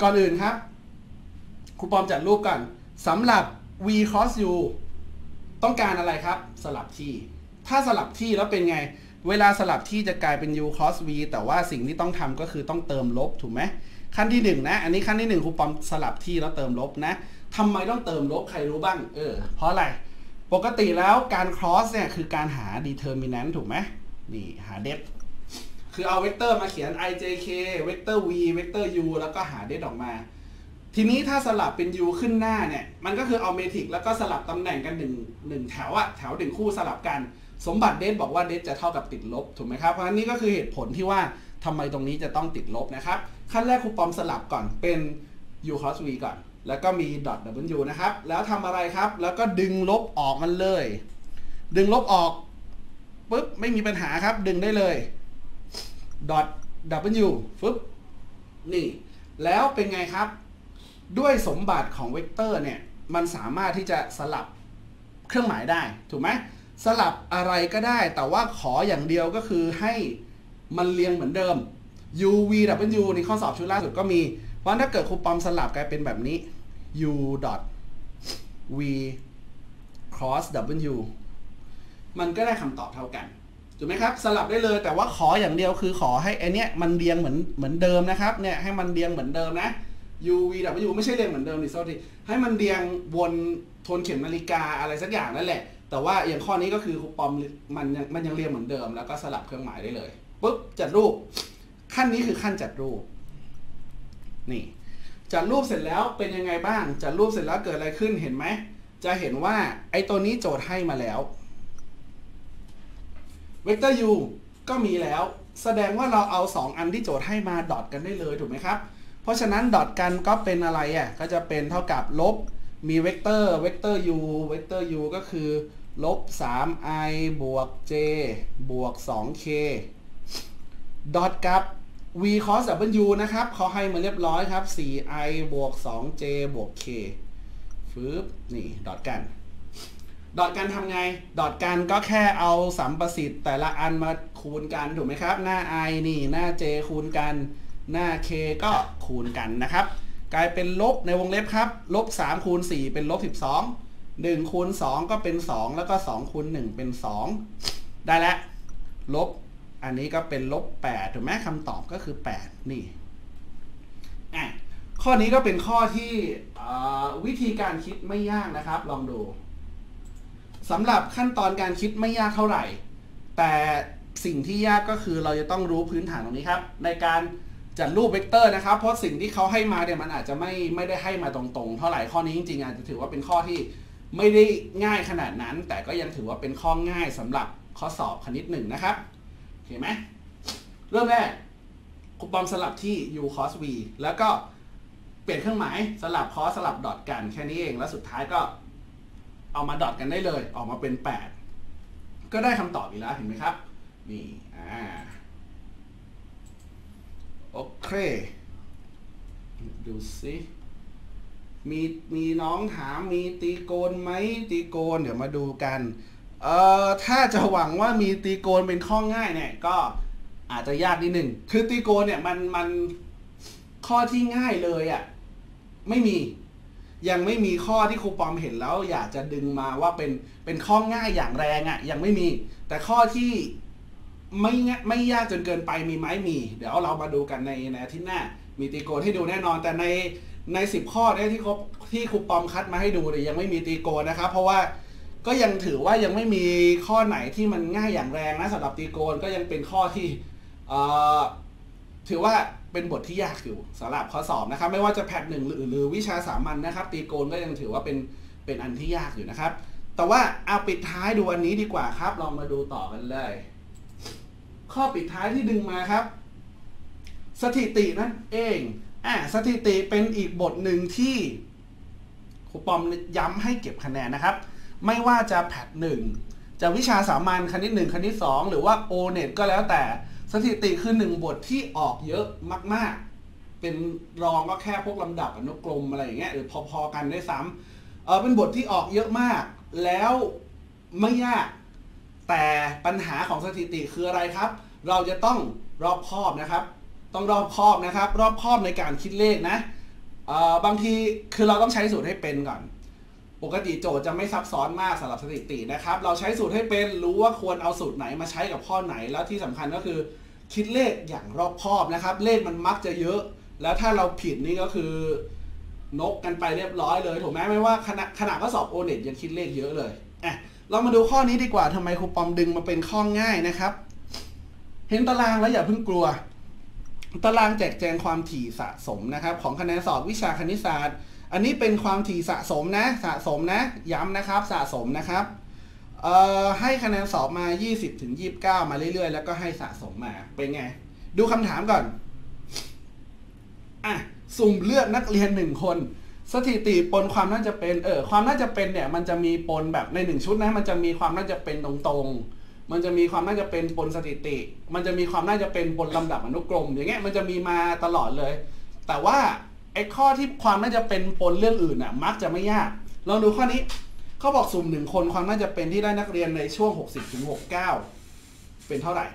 ก่อนอื่นครับครูปอมจัดรูปก่อนสำหรับ v cross u ต้องการอะไรครับสลับที่ถ้าสลับที่แล้วเป็นไงเวลาสลับที่จะกลายเป็น u cross v แต่ว่าสิ่งที่ต้องทำก็คือต้องเติมลบถูกไหมขั้นที่หนึ่งนะอันนี้ขั้นที่หนึ่งครูปอมสลับที่แล้วเติมลบนะทำไมต้องเติมลบใครรู้บ้างเออเพราะอะไร ปกติแล้วการ cross เนี่ยคือการหา determinant ถูกไหมนี่หา depth คือเอาเวกเตอร์มาเขียน i j k เวกเตอร์ v เวกเตอร์ u แล้วก็หา depth ออกมาทีนี้ถ้าสลับเป็น u ขึ้นหน้าเนี่ยมันก็คือเอาเมทริกแล้วก็สลับตำแหน่งกันหนึ่ง หนึ่งแถวอะแถวหนึ่งคู่สลับกันสมบัติเดทบอกว่าเดทจะเท่ากับติดลบถูกไหมครับเพราะฉะนั้นนี่ก็คือเหตุผลที่ว่าทำไมตรงนี้จะต้องติดลบนะครับขั้นแรกครูปอมสลับก่อนเป็น u cross v ก่อนแล้วก็มี dot w นะครับแล้วทำอะไรครับแล้วก็ดึงลบออกมันเลยดึงลบออกปึ๊บไม่มีปัญหาครับดึงได้เลย dot w ปึ๊บนี่แล้วเป็นไงครับด้วยสมบัติของเวกเตอร์เนี่ยมันสามารถที่จะสลับเครื่องหมายได้ถูกไหมสลับอะไรก็ได้แต่ว่าขออย่างเดียวก็คือให้มันเรียงเหมือนเดิม u v w ในข้อสอบชุดล่าสุดก็มีเพราะถ้าเกิดครูปอมสลับกลายเป็นแบบนี้ u dot v cross w มันก็ได้คำตอบเท่ากันถูกไหมครับสลับได้เลยแต่ว่าขออย่างเดียวคือขอให้ไอเนี้ยมันเรียงเหมือนเหมือนเดิมนะครับเนี่ยให้มันเรียงเหมือนเดิมนะu v w ไม่ใช่เรียงเหมือนเดิมดิสโซทีให้มันเรียงวนทวนเข็มนาฬิกาอะไรสักอย่างนั่นแหละแต่ว่าอย่างข้อนี้ก็คือครูปอมมันยังมันยังเรียงเหมือนเดิมแล้วก็สลับเครื่องหมายได้เลยปุ๊บจัดรูปขั้นนี้คือขั้นจัดรูปนี่จัดรูปเสร็จแล้วเป็นยังไงบ้างจัดรูปเสร็จแล้วเกิดอะไรขึ้นเห็นไหมจะเห็นว่าไอ้ตัวนี้โจทย์ให้มาแล้วเวกเตอร์ u ก็มีแล้วแสดงว่าเราเอาสองอันที่โจทย์ให้มาดอทกันได้เลยถูกไหมครับเพราะฉะนั้นดอทกันก็เป็นอะไรอ่ะก็จะเป็นเท่ากับลบมีเวกเตอร์เวกเตอร์ u เวกเตอร์ u ก็คือลบ สาม i บวก j บวก สอง k ดอทกับ v cos w นะครับเขาให้มาเรียบร้อยครับ สี่ i บวก สอง j บวก k ฟึบนี่ดอทกันดอทกันทำไงดอทกันก็แค่เอาสัมประสิทธิ์แต่ละอันมาคูณกันถูกไหมครับหน้า i นี่หน้า j คูณกันหน้า k ก็คูณกันนะครับกลายเป็นลบในวงเล็บครับลบสามคูณสี่เป็นลบสิบสอง หนึ่งคูณสองก็เป็นสองแล้วก็สองคูณหนึ่งเป็นสองได้แล้วลบอันนี้ก็เป็นลบแปดถูกไหมคำตอบก็คือแปดนี่อ่ะข้อนี้ก็เป็นข้อที่วิธีการคิดไม่ยากนะครับลองดูสำหรับขั้นตอนการคิดไม่ยากเท่าไหร่แต่สิ่งที่ยากก็คือเราจะต้องรู้พื้นฐานตรงนี้ครับในการจัดรูปเวกเตอร์นะครับเพราะสิ่งที่เขาให้มาเนี่ยมันอาจจะไม่ไม่ได้ให้มาตรงๆเท่าไหร่ข้อนี้จริงๆอาจจะถือว่าเป็นข้อที่ไม่ได้ง่ายขนาดนั้นแต่ก็ยังถือว่าเป็นข้อง่ายสำหรับข้อสอบคณิตหนึ่งนะครับโอเคไหมเริ่มแรกครูปอมสลับที่ u cos v แล้วก็เปลี่ยนเครื่องหมายสลับ cos สลับดอทกันแค่นี้เองแล้วสุดท้ายก็เอามาดอทกันได้เลยออกมาเป็นแปดก็ได้คำตอบอีกแล้วเห็นไหมครับนี่อ่าโอเคดูสิมีมีน้องถามมีตีโกนไหมตีโกนเดี๋ยวมาดูกันเอ่อถ้าจะหวังว่ามีตีโกนเป็นข้อง่ายเนี่ยก็อาจจะยากนิดหนึ่งคือตีโกนเนี่ยมันมันข้อที่ง่ายเลยอ่ะไม่มียังไม่มีข้อที่ครูปอมเห็นแล้วอยากจะดึงมาว่าเป็นเป็นข้อง่ายอย่างแรงอ่ะยังไม่มีแต่ข้อที่ไม่ไม่ยากจนเกินไปมีไหมมีเดี๋ยวเรามาดูกันในในอาทิตย์หน้ามีตีโกนให้ดูแน่นอนแต่ในในสิบข้อเนี่ยที่ครบที่ครูปอมคัดมาให้ดูเนี่ยยังไม่มีตีโกนนะครับเพราะว่าก็ยังถือว่ายังไม่มีข้อไหนที่มันง่ายอย่างแรงนะสำหรับตีโกนก็ยังเป็นข้อที่เอ่อถือว่าเป็นบทที่ยากอยู่สำหรับข้อสอบนะครับไม่ว่าจะแพทหนึ่งหรือหรือวิชาสามัญ นะครับตีโกนก็ยังถือว่าเป็นเป็นอันที่ยากอยู่นะครับแต่ว่าเอาปิดท้ายดูอันนี้ดีกว่าครับลองมาดูต่อกันเลยข้อปิดท้ายที่ดึงมาครับสถิตินั่นเองอ่ะสถิติเป็นอีกบทหนึ่งที่ครูปอมย้ำให้เก็บคะแนนนะครับไม่ว่าจะแพทหนึ่งจะวิชาสามัญคณิตหนึ่งคณิตสองหรือว่า โอ เน็ต ก็แล้วแต่สถิติคือหนึ่งบทที่ออกเยอะมากๆเป็นรองก็แค่พวกลำดับอนุกรมอะไรอย่างเงี้ยหรือพอๆกันได้ซ้ำเออเป็นบทที่ออกเยอะมากแล้วไม่ยากแต่ปัญหาของสถิติคืออะไรครับเราจะต้องรอบคอบนะครับต้องรอบคอบนะครับรอบคอบในการคิดเลขนะบางทีคือเราต้องใช้สูตรให้เป็นก่อนปกติโจทย์จะไม่ซับซ้อนมากสำหรับสถิตินะครับเราใช้สูตรให้เป็นรู้ว่าควรเอาสูตรไหนมาใช้กับข้อไหนแล้วที่สำคัญก็คือคิดเลขอย่างรอบคอบนะครับเลขมันมักจะเยอะแล้วถ้าเราผิดนี่ก็คือ นกกันไปเรียบร้อยเลยถูกไหมไม่ว่าขณะขณะก็สอบ โอ เน็ต ยังคิดเลขเยอะเลยอ่ะเรามาดูข้อนี้ดีกว่าทำไมครูปอมดึงมาเป็นข้อง่ายนะครับเห็นตารางแล้วอย่าเพิ่งกลัวตารางแจกแจงความถี่สะสมนะครับของคะแนนสอบวิชาคณิตศาสตร์อันนี้เป็นความถี่สะสมนะสะสมนะย้ำนะครับสะสมนะครับเอ่อให้คะแนนสอบมา ยี่สิบถึงยี่สิบเก้า มาเรื่อยๆแล้วก็ให้สะสมมาเป็นไงดูคำถามก่อนอ่ะสุ่มเลือกนักเรียนหนึ่งคนสถิติปนความน่าจะเป็นเออความน่าจะเป็นเนี่ยมันจะมีปนแบบในหนึ่งชุดนะมันจะมีความน่าจะเป็นตรงๆมันจะมีความน่าจะเป็นปนสถิติมันจะมีความน่าจะเป็นปนลำดับอนุกรมอย่างเงี้ยมันจะมีมาตลอดเลยแต่ว่าไอ้ข้อที่ความน่าจะเป็นปนเรื่องอื่นน่ะมักจะไม่ยากลองดูข้อนี้เขาบอกสุ่มหนึ่งคนความน่าจะเป็นที่ได้นักเรียนในช่วง หกสิบถึงหกสิบเก้า เป็นเท่าไหร่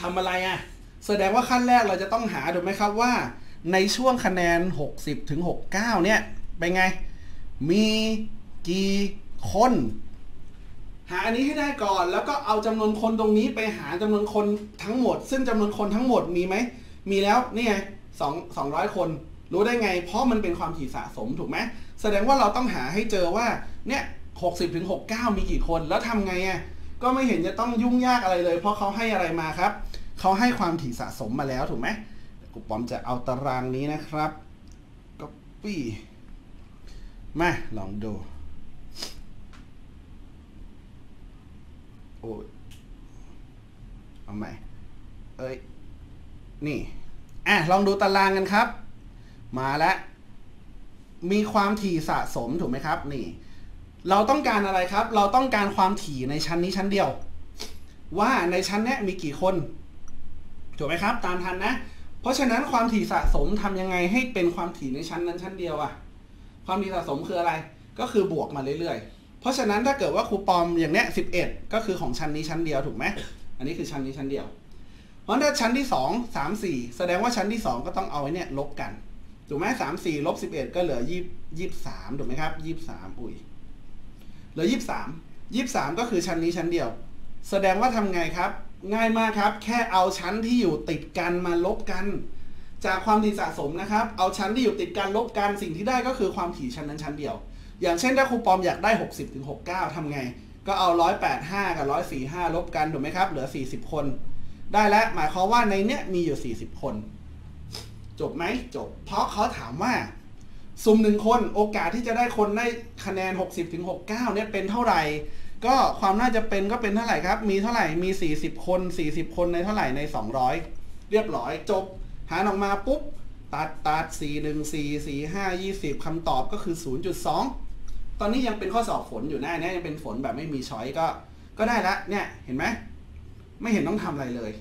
ทำอะไรอ่ะแสดงว่าขั้นแรกเราจะต้องหาถูกไหมครับว่าในช่วงคะแนน หกสิบถึงหกสิบเก้า เนี่ยเป็นไงมีกี่คนหาอันนี้ให้ได้ก่อนแล้วก็เอาจำนวนคนตรงนี้ไปหาจำนวนคนทั้งหมดซึ่งจำนวนคนทั้งหมดมีไหมมีแล้วนี่ไงสองร้อยคนรู้ได้ไงเพราะมันเป็นความถี่สะสมถูกไหมแสดงว่าเราต้องหาให้เจอว่าเนี่ย หกสิบถึงหกสิบเก้า มีกี่คนแล้วทำไงอ่ะก็ไม่เห็นจะต้องยุ่งยากอะไรเลยเพราะเขาให้อะไรมาครับเขาให้ความถี่สะสมมาแล้วถูกไหมครูปอมจะเอาตารางนี้นะครับ copy มาลองดูโอ้ยเอาใหม่เอ้ยนี่อ่ะลองดูตารางกันครับมาแล้วมีความถี่สะสมถูกไหมครับนี่เราต้องการอะไรครับเราต้องการความถี่ในชั้นนี้ชั้นเดียวว่าในชั้นนี้มีกี่คนถูกไหมครับตามทันนะเพราะฉะนั้นความถี่สะสมทำยังไงให้เป็นความถี่ในชั้นนั้นชั้นเดียวอะความถี่สะสมคืออะไรก็คือบวกมาเรื่อยๆเพราะฉะนั้นถ้าเกิดว่าครูปอมอย่างเนี้ยสิบเอ็ดก็คือของชั้นนี้ชั้นเดียวถูกไหมอันนี้คือชั้นนี้ชั้นเดียวเพราะถ้าชั้นที่สอง สาม สี่แสดงว่าชั้นที่สองก็ต้องเอาไว้เนี่ยลบกันถูกไหมสาม สี่ลบสิบเอ็ดก็เหลือยี่สิบสามถูกไหมครับยี่สิบสามอุ้ยเหลือยี่สิบสาม ยี่สิบสามก็คือชั้นนี้ชั้นเดียวแสดงว่าทำไงครับง่ายมากครับแค่เอาชั้นที่อยู่ติดกันมาลบกันจากความถี่สะสมนะครับเอาชั้นที่อยู่ติดกันลบกันสิ่งที่ได้ก็คือความถี่ชั้นนั้นชั้นเดียวอย่างเช่นถ้าครูปอมอยากได้ หกสิบถึงหกสิบเก้า ทำไงก็เอาหนึ่งร้อยแปดสิบห้ากับหนึ่งร้อยสี่สิบห้าลบกันถูกไหมครับเหลือสี่สิบคนได้แล้วหมายความว่าในเนี้ยมีอยู่สี่สิบคนจบไหมจบเพราะเขาถามว่าสุ่มหนึ่งคนโอกาสที่จะได้คนได้คะแนน หกสิบถึงหกสิบเก้า เนี่ยเป็นเท่าไหร่ก็ความน่าจะเป็นก็เป็นเท่าไหร่ครับมีเท่าไหร่มีสี่สิบคนสี่สิบคนในเท่าไหร่ในสองร้อยเรียบร้อยจบหารออกมาปุ๊บตัดตัดสี่ หนึ่ง สี่ สี่ ห้า ยี่สิบคำตอบก็คือ ศูนย์จุดสอง ตอนนี้ยังเป็นข้อสอบฝนอยู่นะเนี่ยยังเป็นฝนแบบไม่มีช้อยก็ก็ได้ละเนี่ยเห็นไหมไม่เห็นต้องทำอะไรเลย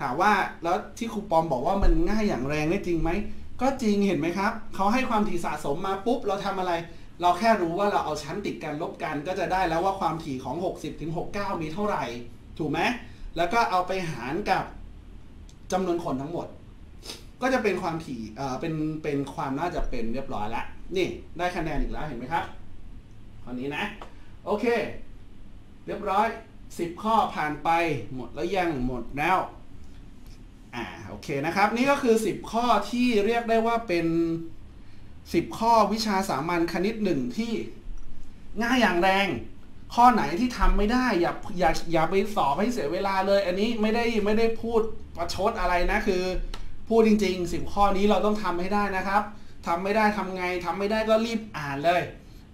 ถามว่าแล้วที่ครูปอมบอกว่ามันง่ายอย่างแรงได้จริงไหมก็จริงเห็นไหมครับเขาให้ความถี่สะสมมาปุ๊บเราทำอะไรเราแค่รู้ว่าเราเอาชั้นติดกันลบกันก็จะได้แล้วว่าความถี่ของ หกสิบถึงหกสิบเก้า มีเท่าไหร่ถูกไหมแล้วก็เอาไปหารกับจำนวนคนทั้งหมดก็จะเป็นความถี่เอ่อเป็นเป็นความน่าจะเป็นเรียบร้อยละนี่ได้คะแนนอีกแล้วเห็นไหมครับข้อนี้นะโอเคเรียบร้อยสิบข้อผ่านไปหมดแล้วยังหมดแล้วอ่าโอเคนะครับนี่ก็คือสิบข้อที่เรียกได้ว่าเป็นสิบข้อวิชาสามัญคณิตหนึ่งที่ง่ายอย่างแรงข้อไหนที่ทำไม่ได้อย่าอย่าอย่าไปสอบให้เสียเวลาเลยอันนี้ไม่ได้ไม่ได้พูดประชดอะไรนะคือพูดจริงๆสิบข้อนี้เราต้องทำให้ได้นะครับทำไม่ได้ทำไงทำไม่ได้ก็รีบอ่านเลย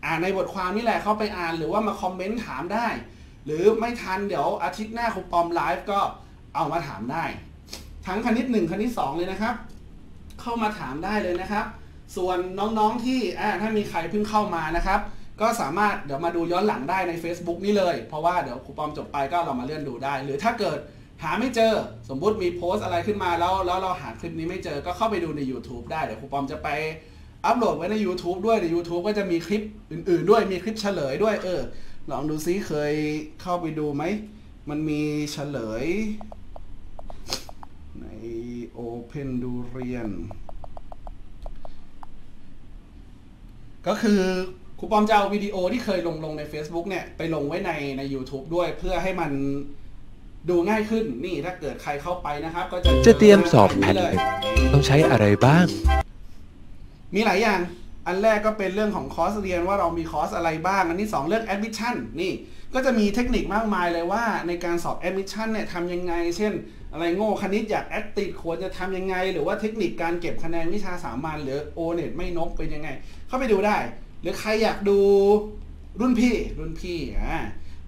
อ่านในบทความนี่แหละเข้าไปอ่านหรือว่ามาคอมเมนต์ถามได้หรือไม่ทันเดี๋ยวอาทิตย์หน้าครูปอมไลฟ์ก็เอามาถามได้ทั้งคณิตหนึ่งคณิตสองเลยนะครับเข้ามาถามได้เลยนะครับส่วนน้องๆที่ถ้ามีใครเพิ่งเข้ามานะครับก็สามารถเดี๋ยวมาดูย้อนหลังได้ใน Facebook นี่เลยเพราะว่าเดี๋ยวครูปอมจบไปก็เรามาเลื่อนดูได้หรือถ้าเกิดหาไม่เจอสมมุติมีโพสต์อะไรขึ้นมาแล้วแล้วเราหาคลิปนี้ไม่เจอก็เข้าไปดูใน YouTube ได้เดี๋ยวครูปอมจะไปอัปโหลดไว้ใน YouTube ด้วยใน YouTube ก็จะมีคลิปอื่นๆด้วยมีคลิปเฉลยด้วยเออลองดูซิเคยเข้าไปดูไหมมันมีเฉลยใน OpenDurianก็คือครูปอมจะเอาวิดีโอที่เคยลงลงใน Facebook เนี่ยไปลงไว้ในใน YouTube ด้วยเพื่อให้มันดูง่ายขึ้นนี่ถ้าเกิดใครเข้าไปนะครับก็จะจะเตรียมสอบแผ่นหนึ่งต้องใช้อะไรบ้างมีหลายอย่าง อันแรกก็เป็นเรื่องของคอร์สเรียนว่าเรามีคอร์สอะไรบ้างอันที่สองเรื่อง admission นี่ก็จะมีเทคนิคมากมายเลยว่าในการสอบ admission เนี่ยทำยังไงเช่นอะไรโง่คณิตอยาก แอด ติดควรจะทำยังไงหรือว่าเทคนิคการเก็บคะแนนวิชาสามัญหรือ โอ เน็ต ไม่นกเป็นยังไงเข้าไปดูได้หรือใครอยากดูรุ่นพี่รุ่นพี่อ่า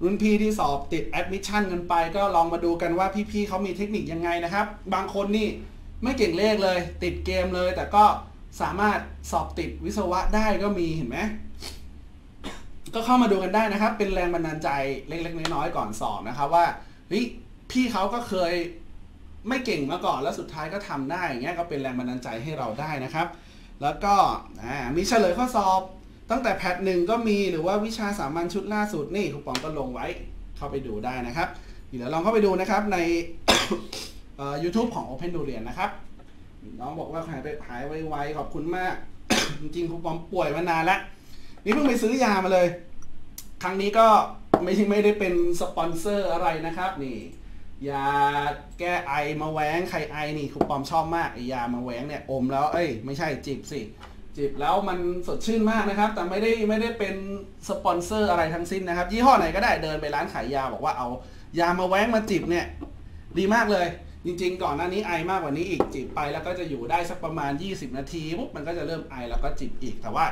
รุ่นพี่ที่สอบติด admission กันไปก็ลองมาดูกันว่าพี่ๆเขามีเทคนิคยังไงนะครับบางคนนี่ไม่เก่งเลขเลยติดเกมเลยแต่ก็สามารถสอบติดวิศวะได้ก็มีเห็นไหม ก็เข้ามาดูกันได้นะครับเป็นแรงบันดาลใจเล็กๆน้อยๆก่อนสอบนะครับว่าเฮ้ยพี่เขาก็เคยไม่เก่งมาก่อนแล้วสุดท้ายก็ทำได้อย่างเงี้ยก็เป็นแรงบันดาลใจให้เราได้นะครับแล้วก็มีเฉลยข้อสอบตั้งแต่แพทหนึ่งก็มีหรือว่าวิชาสามัญชุดล่าสุดนี่ครูปองก็ลงไว้เข้าไปดูได้นะครับเดี๋ยวลองเข้าไปดูนะครับใน YouTube ของ OpenDurian นะครับน้องบอกว่าหายไปหายไวๆขอบคุณมาก จริงๆครูปอมป่วยมานานแล้วนี่เพิ่งไปซื้อยามาเลยครั้งนี้ก็ไม่ไม่ได้เป็นสปอนเซอร์อะไรนะครับนี่ยาแก้ไอมาแหวงไข่ไอนี่ครูปอมชอบมากไอยามาแหวงเนี่ยอมแล้วเอ้ยไม่ใช่จิบสิจิบแล้วมันสดชื่นมากนะครับแต่ไม่ได้ไม่ได้เป็นสปอนเซอร์อะไรทั้งสิ้นนะครับยี่ห้อไหนก็ได้เดินไปร้านขายยาบอกว่าเอายามาแหวงมาจิบเนี่ยดีมากเลยจริงๆก่อนหน้านี้ไอมากกว่านี้อีกจิบไปแล้วก็จะอยู่ได้สักประมาณยี่สิบนาทีปุ๊บมันก็จะเริ่มไอแล้วก็จิบอีกแต่ว่า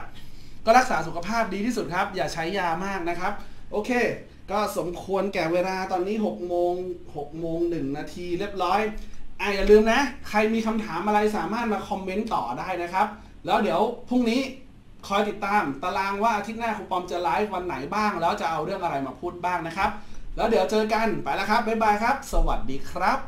ก็รักษาสุขภาพดีที่สุดครับอย่าใช้ยามากนะครับโอเคก็สมควรแก่เวลาตอนนี้หกโมงหกโมงหนึ่งนาทีเรียบร้อยไออย่าลืมนะใครมีคำถามอะไรสามารถมาคอมเมนต์ต่อได้นะครับแล้วเดี๋ยวพรุ่งนี้คอยติดตามตารางว่าอาทิตย์หน้าครูปอมจะไลฟ์วันไหนบ้างแล้วจะเอาเรื่องอะไรมาพูดบ้างนะครับแล้วเดี๋ยวเจอกันไปแล้วครับบ๊ายบายครับสวัสดีครับ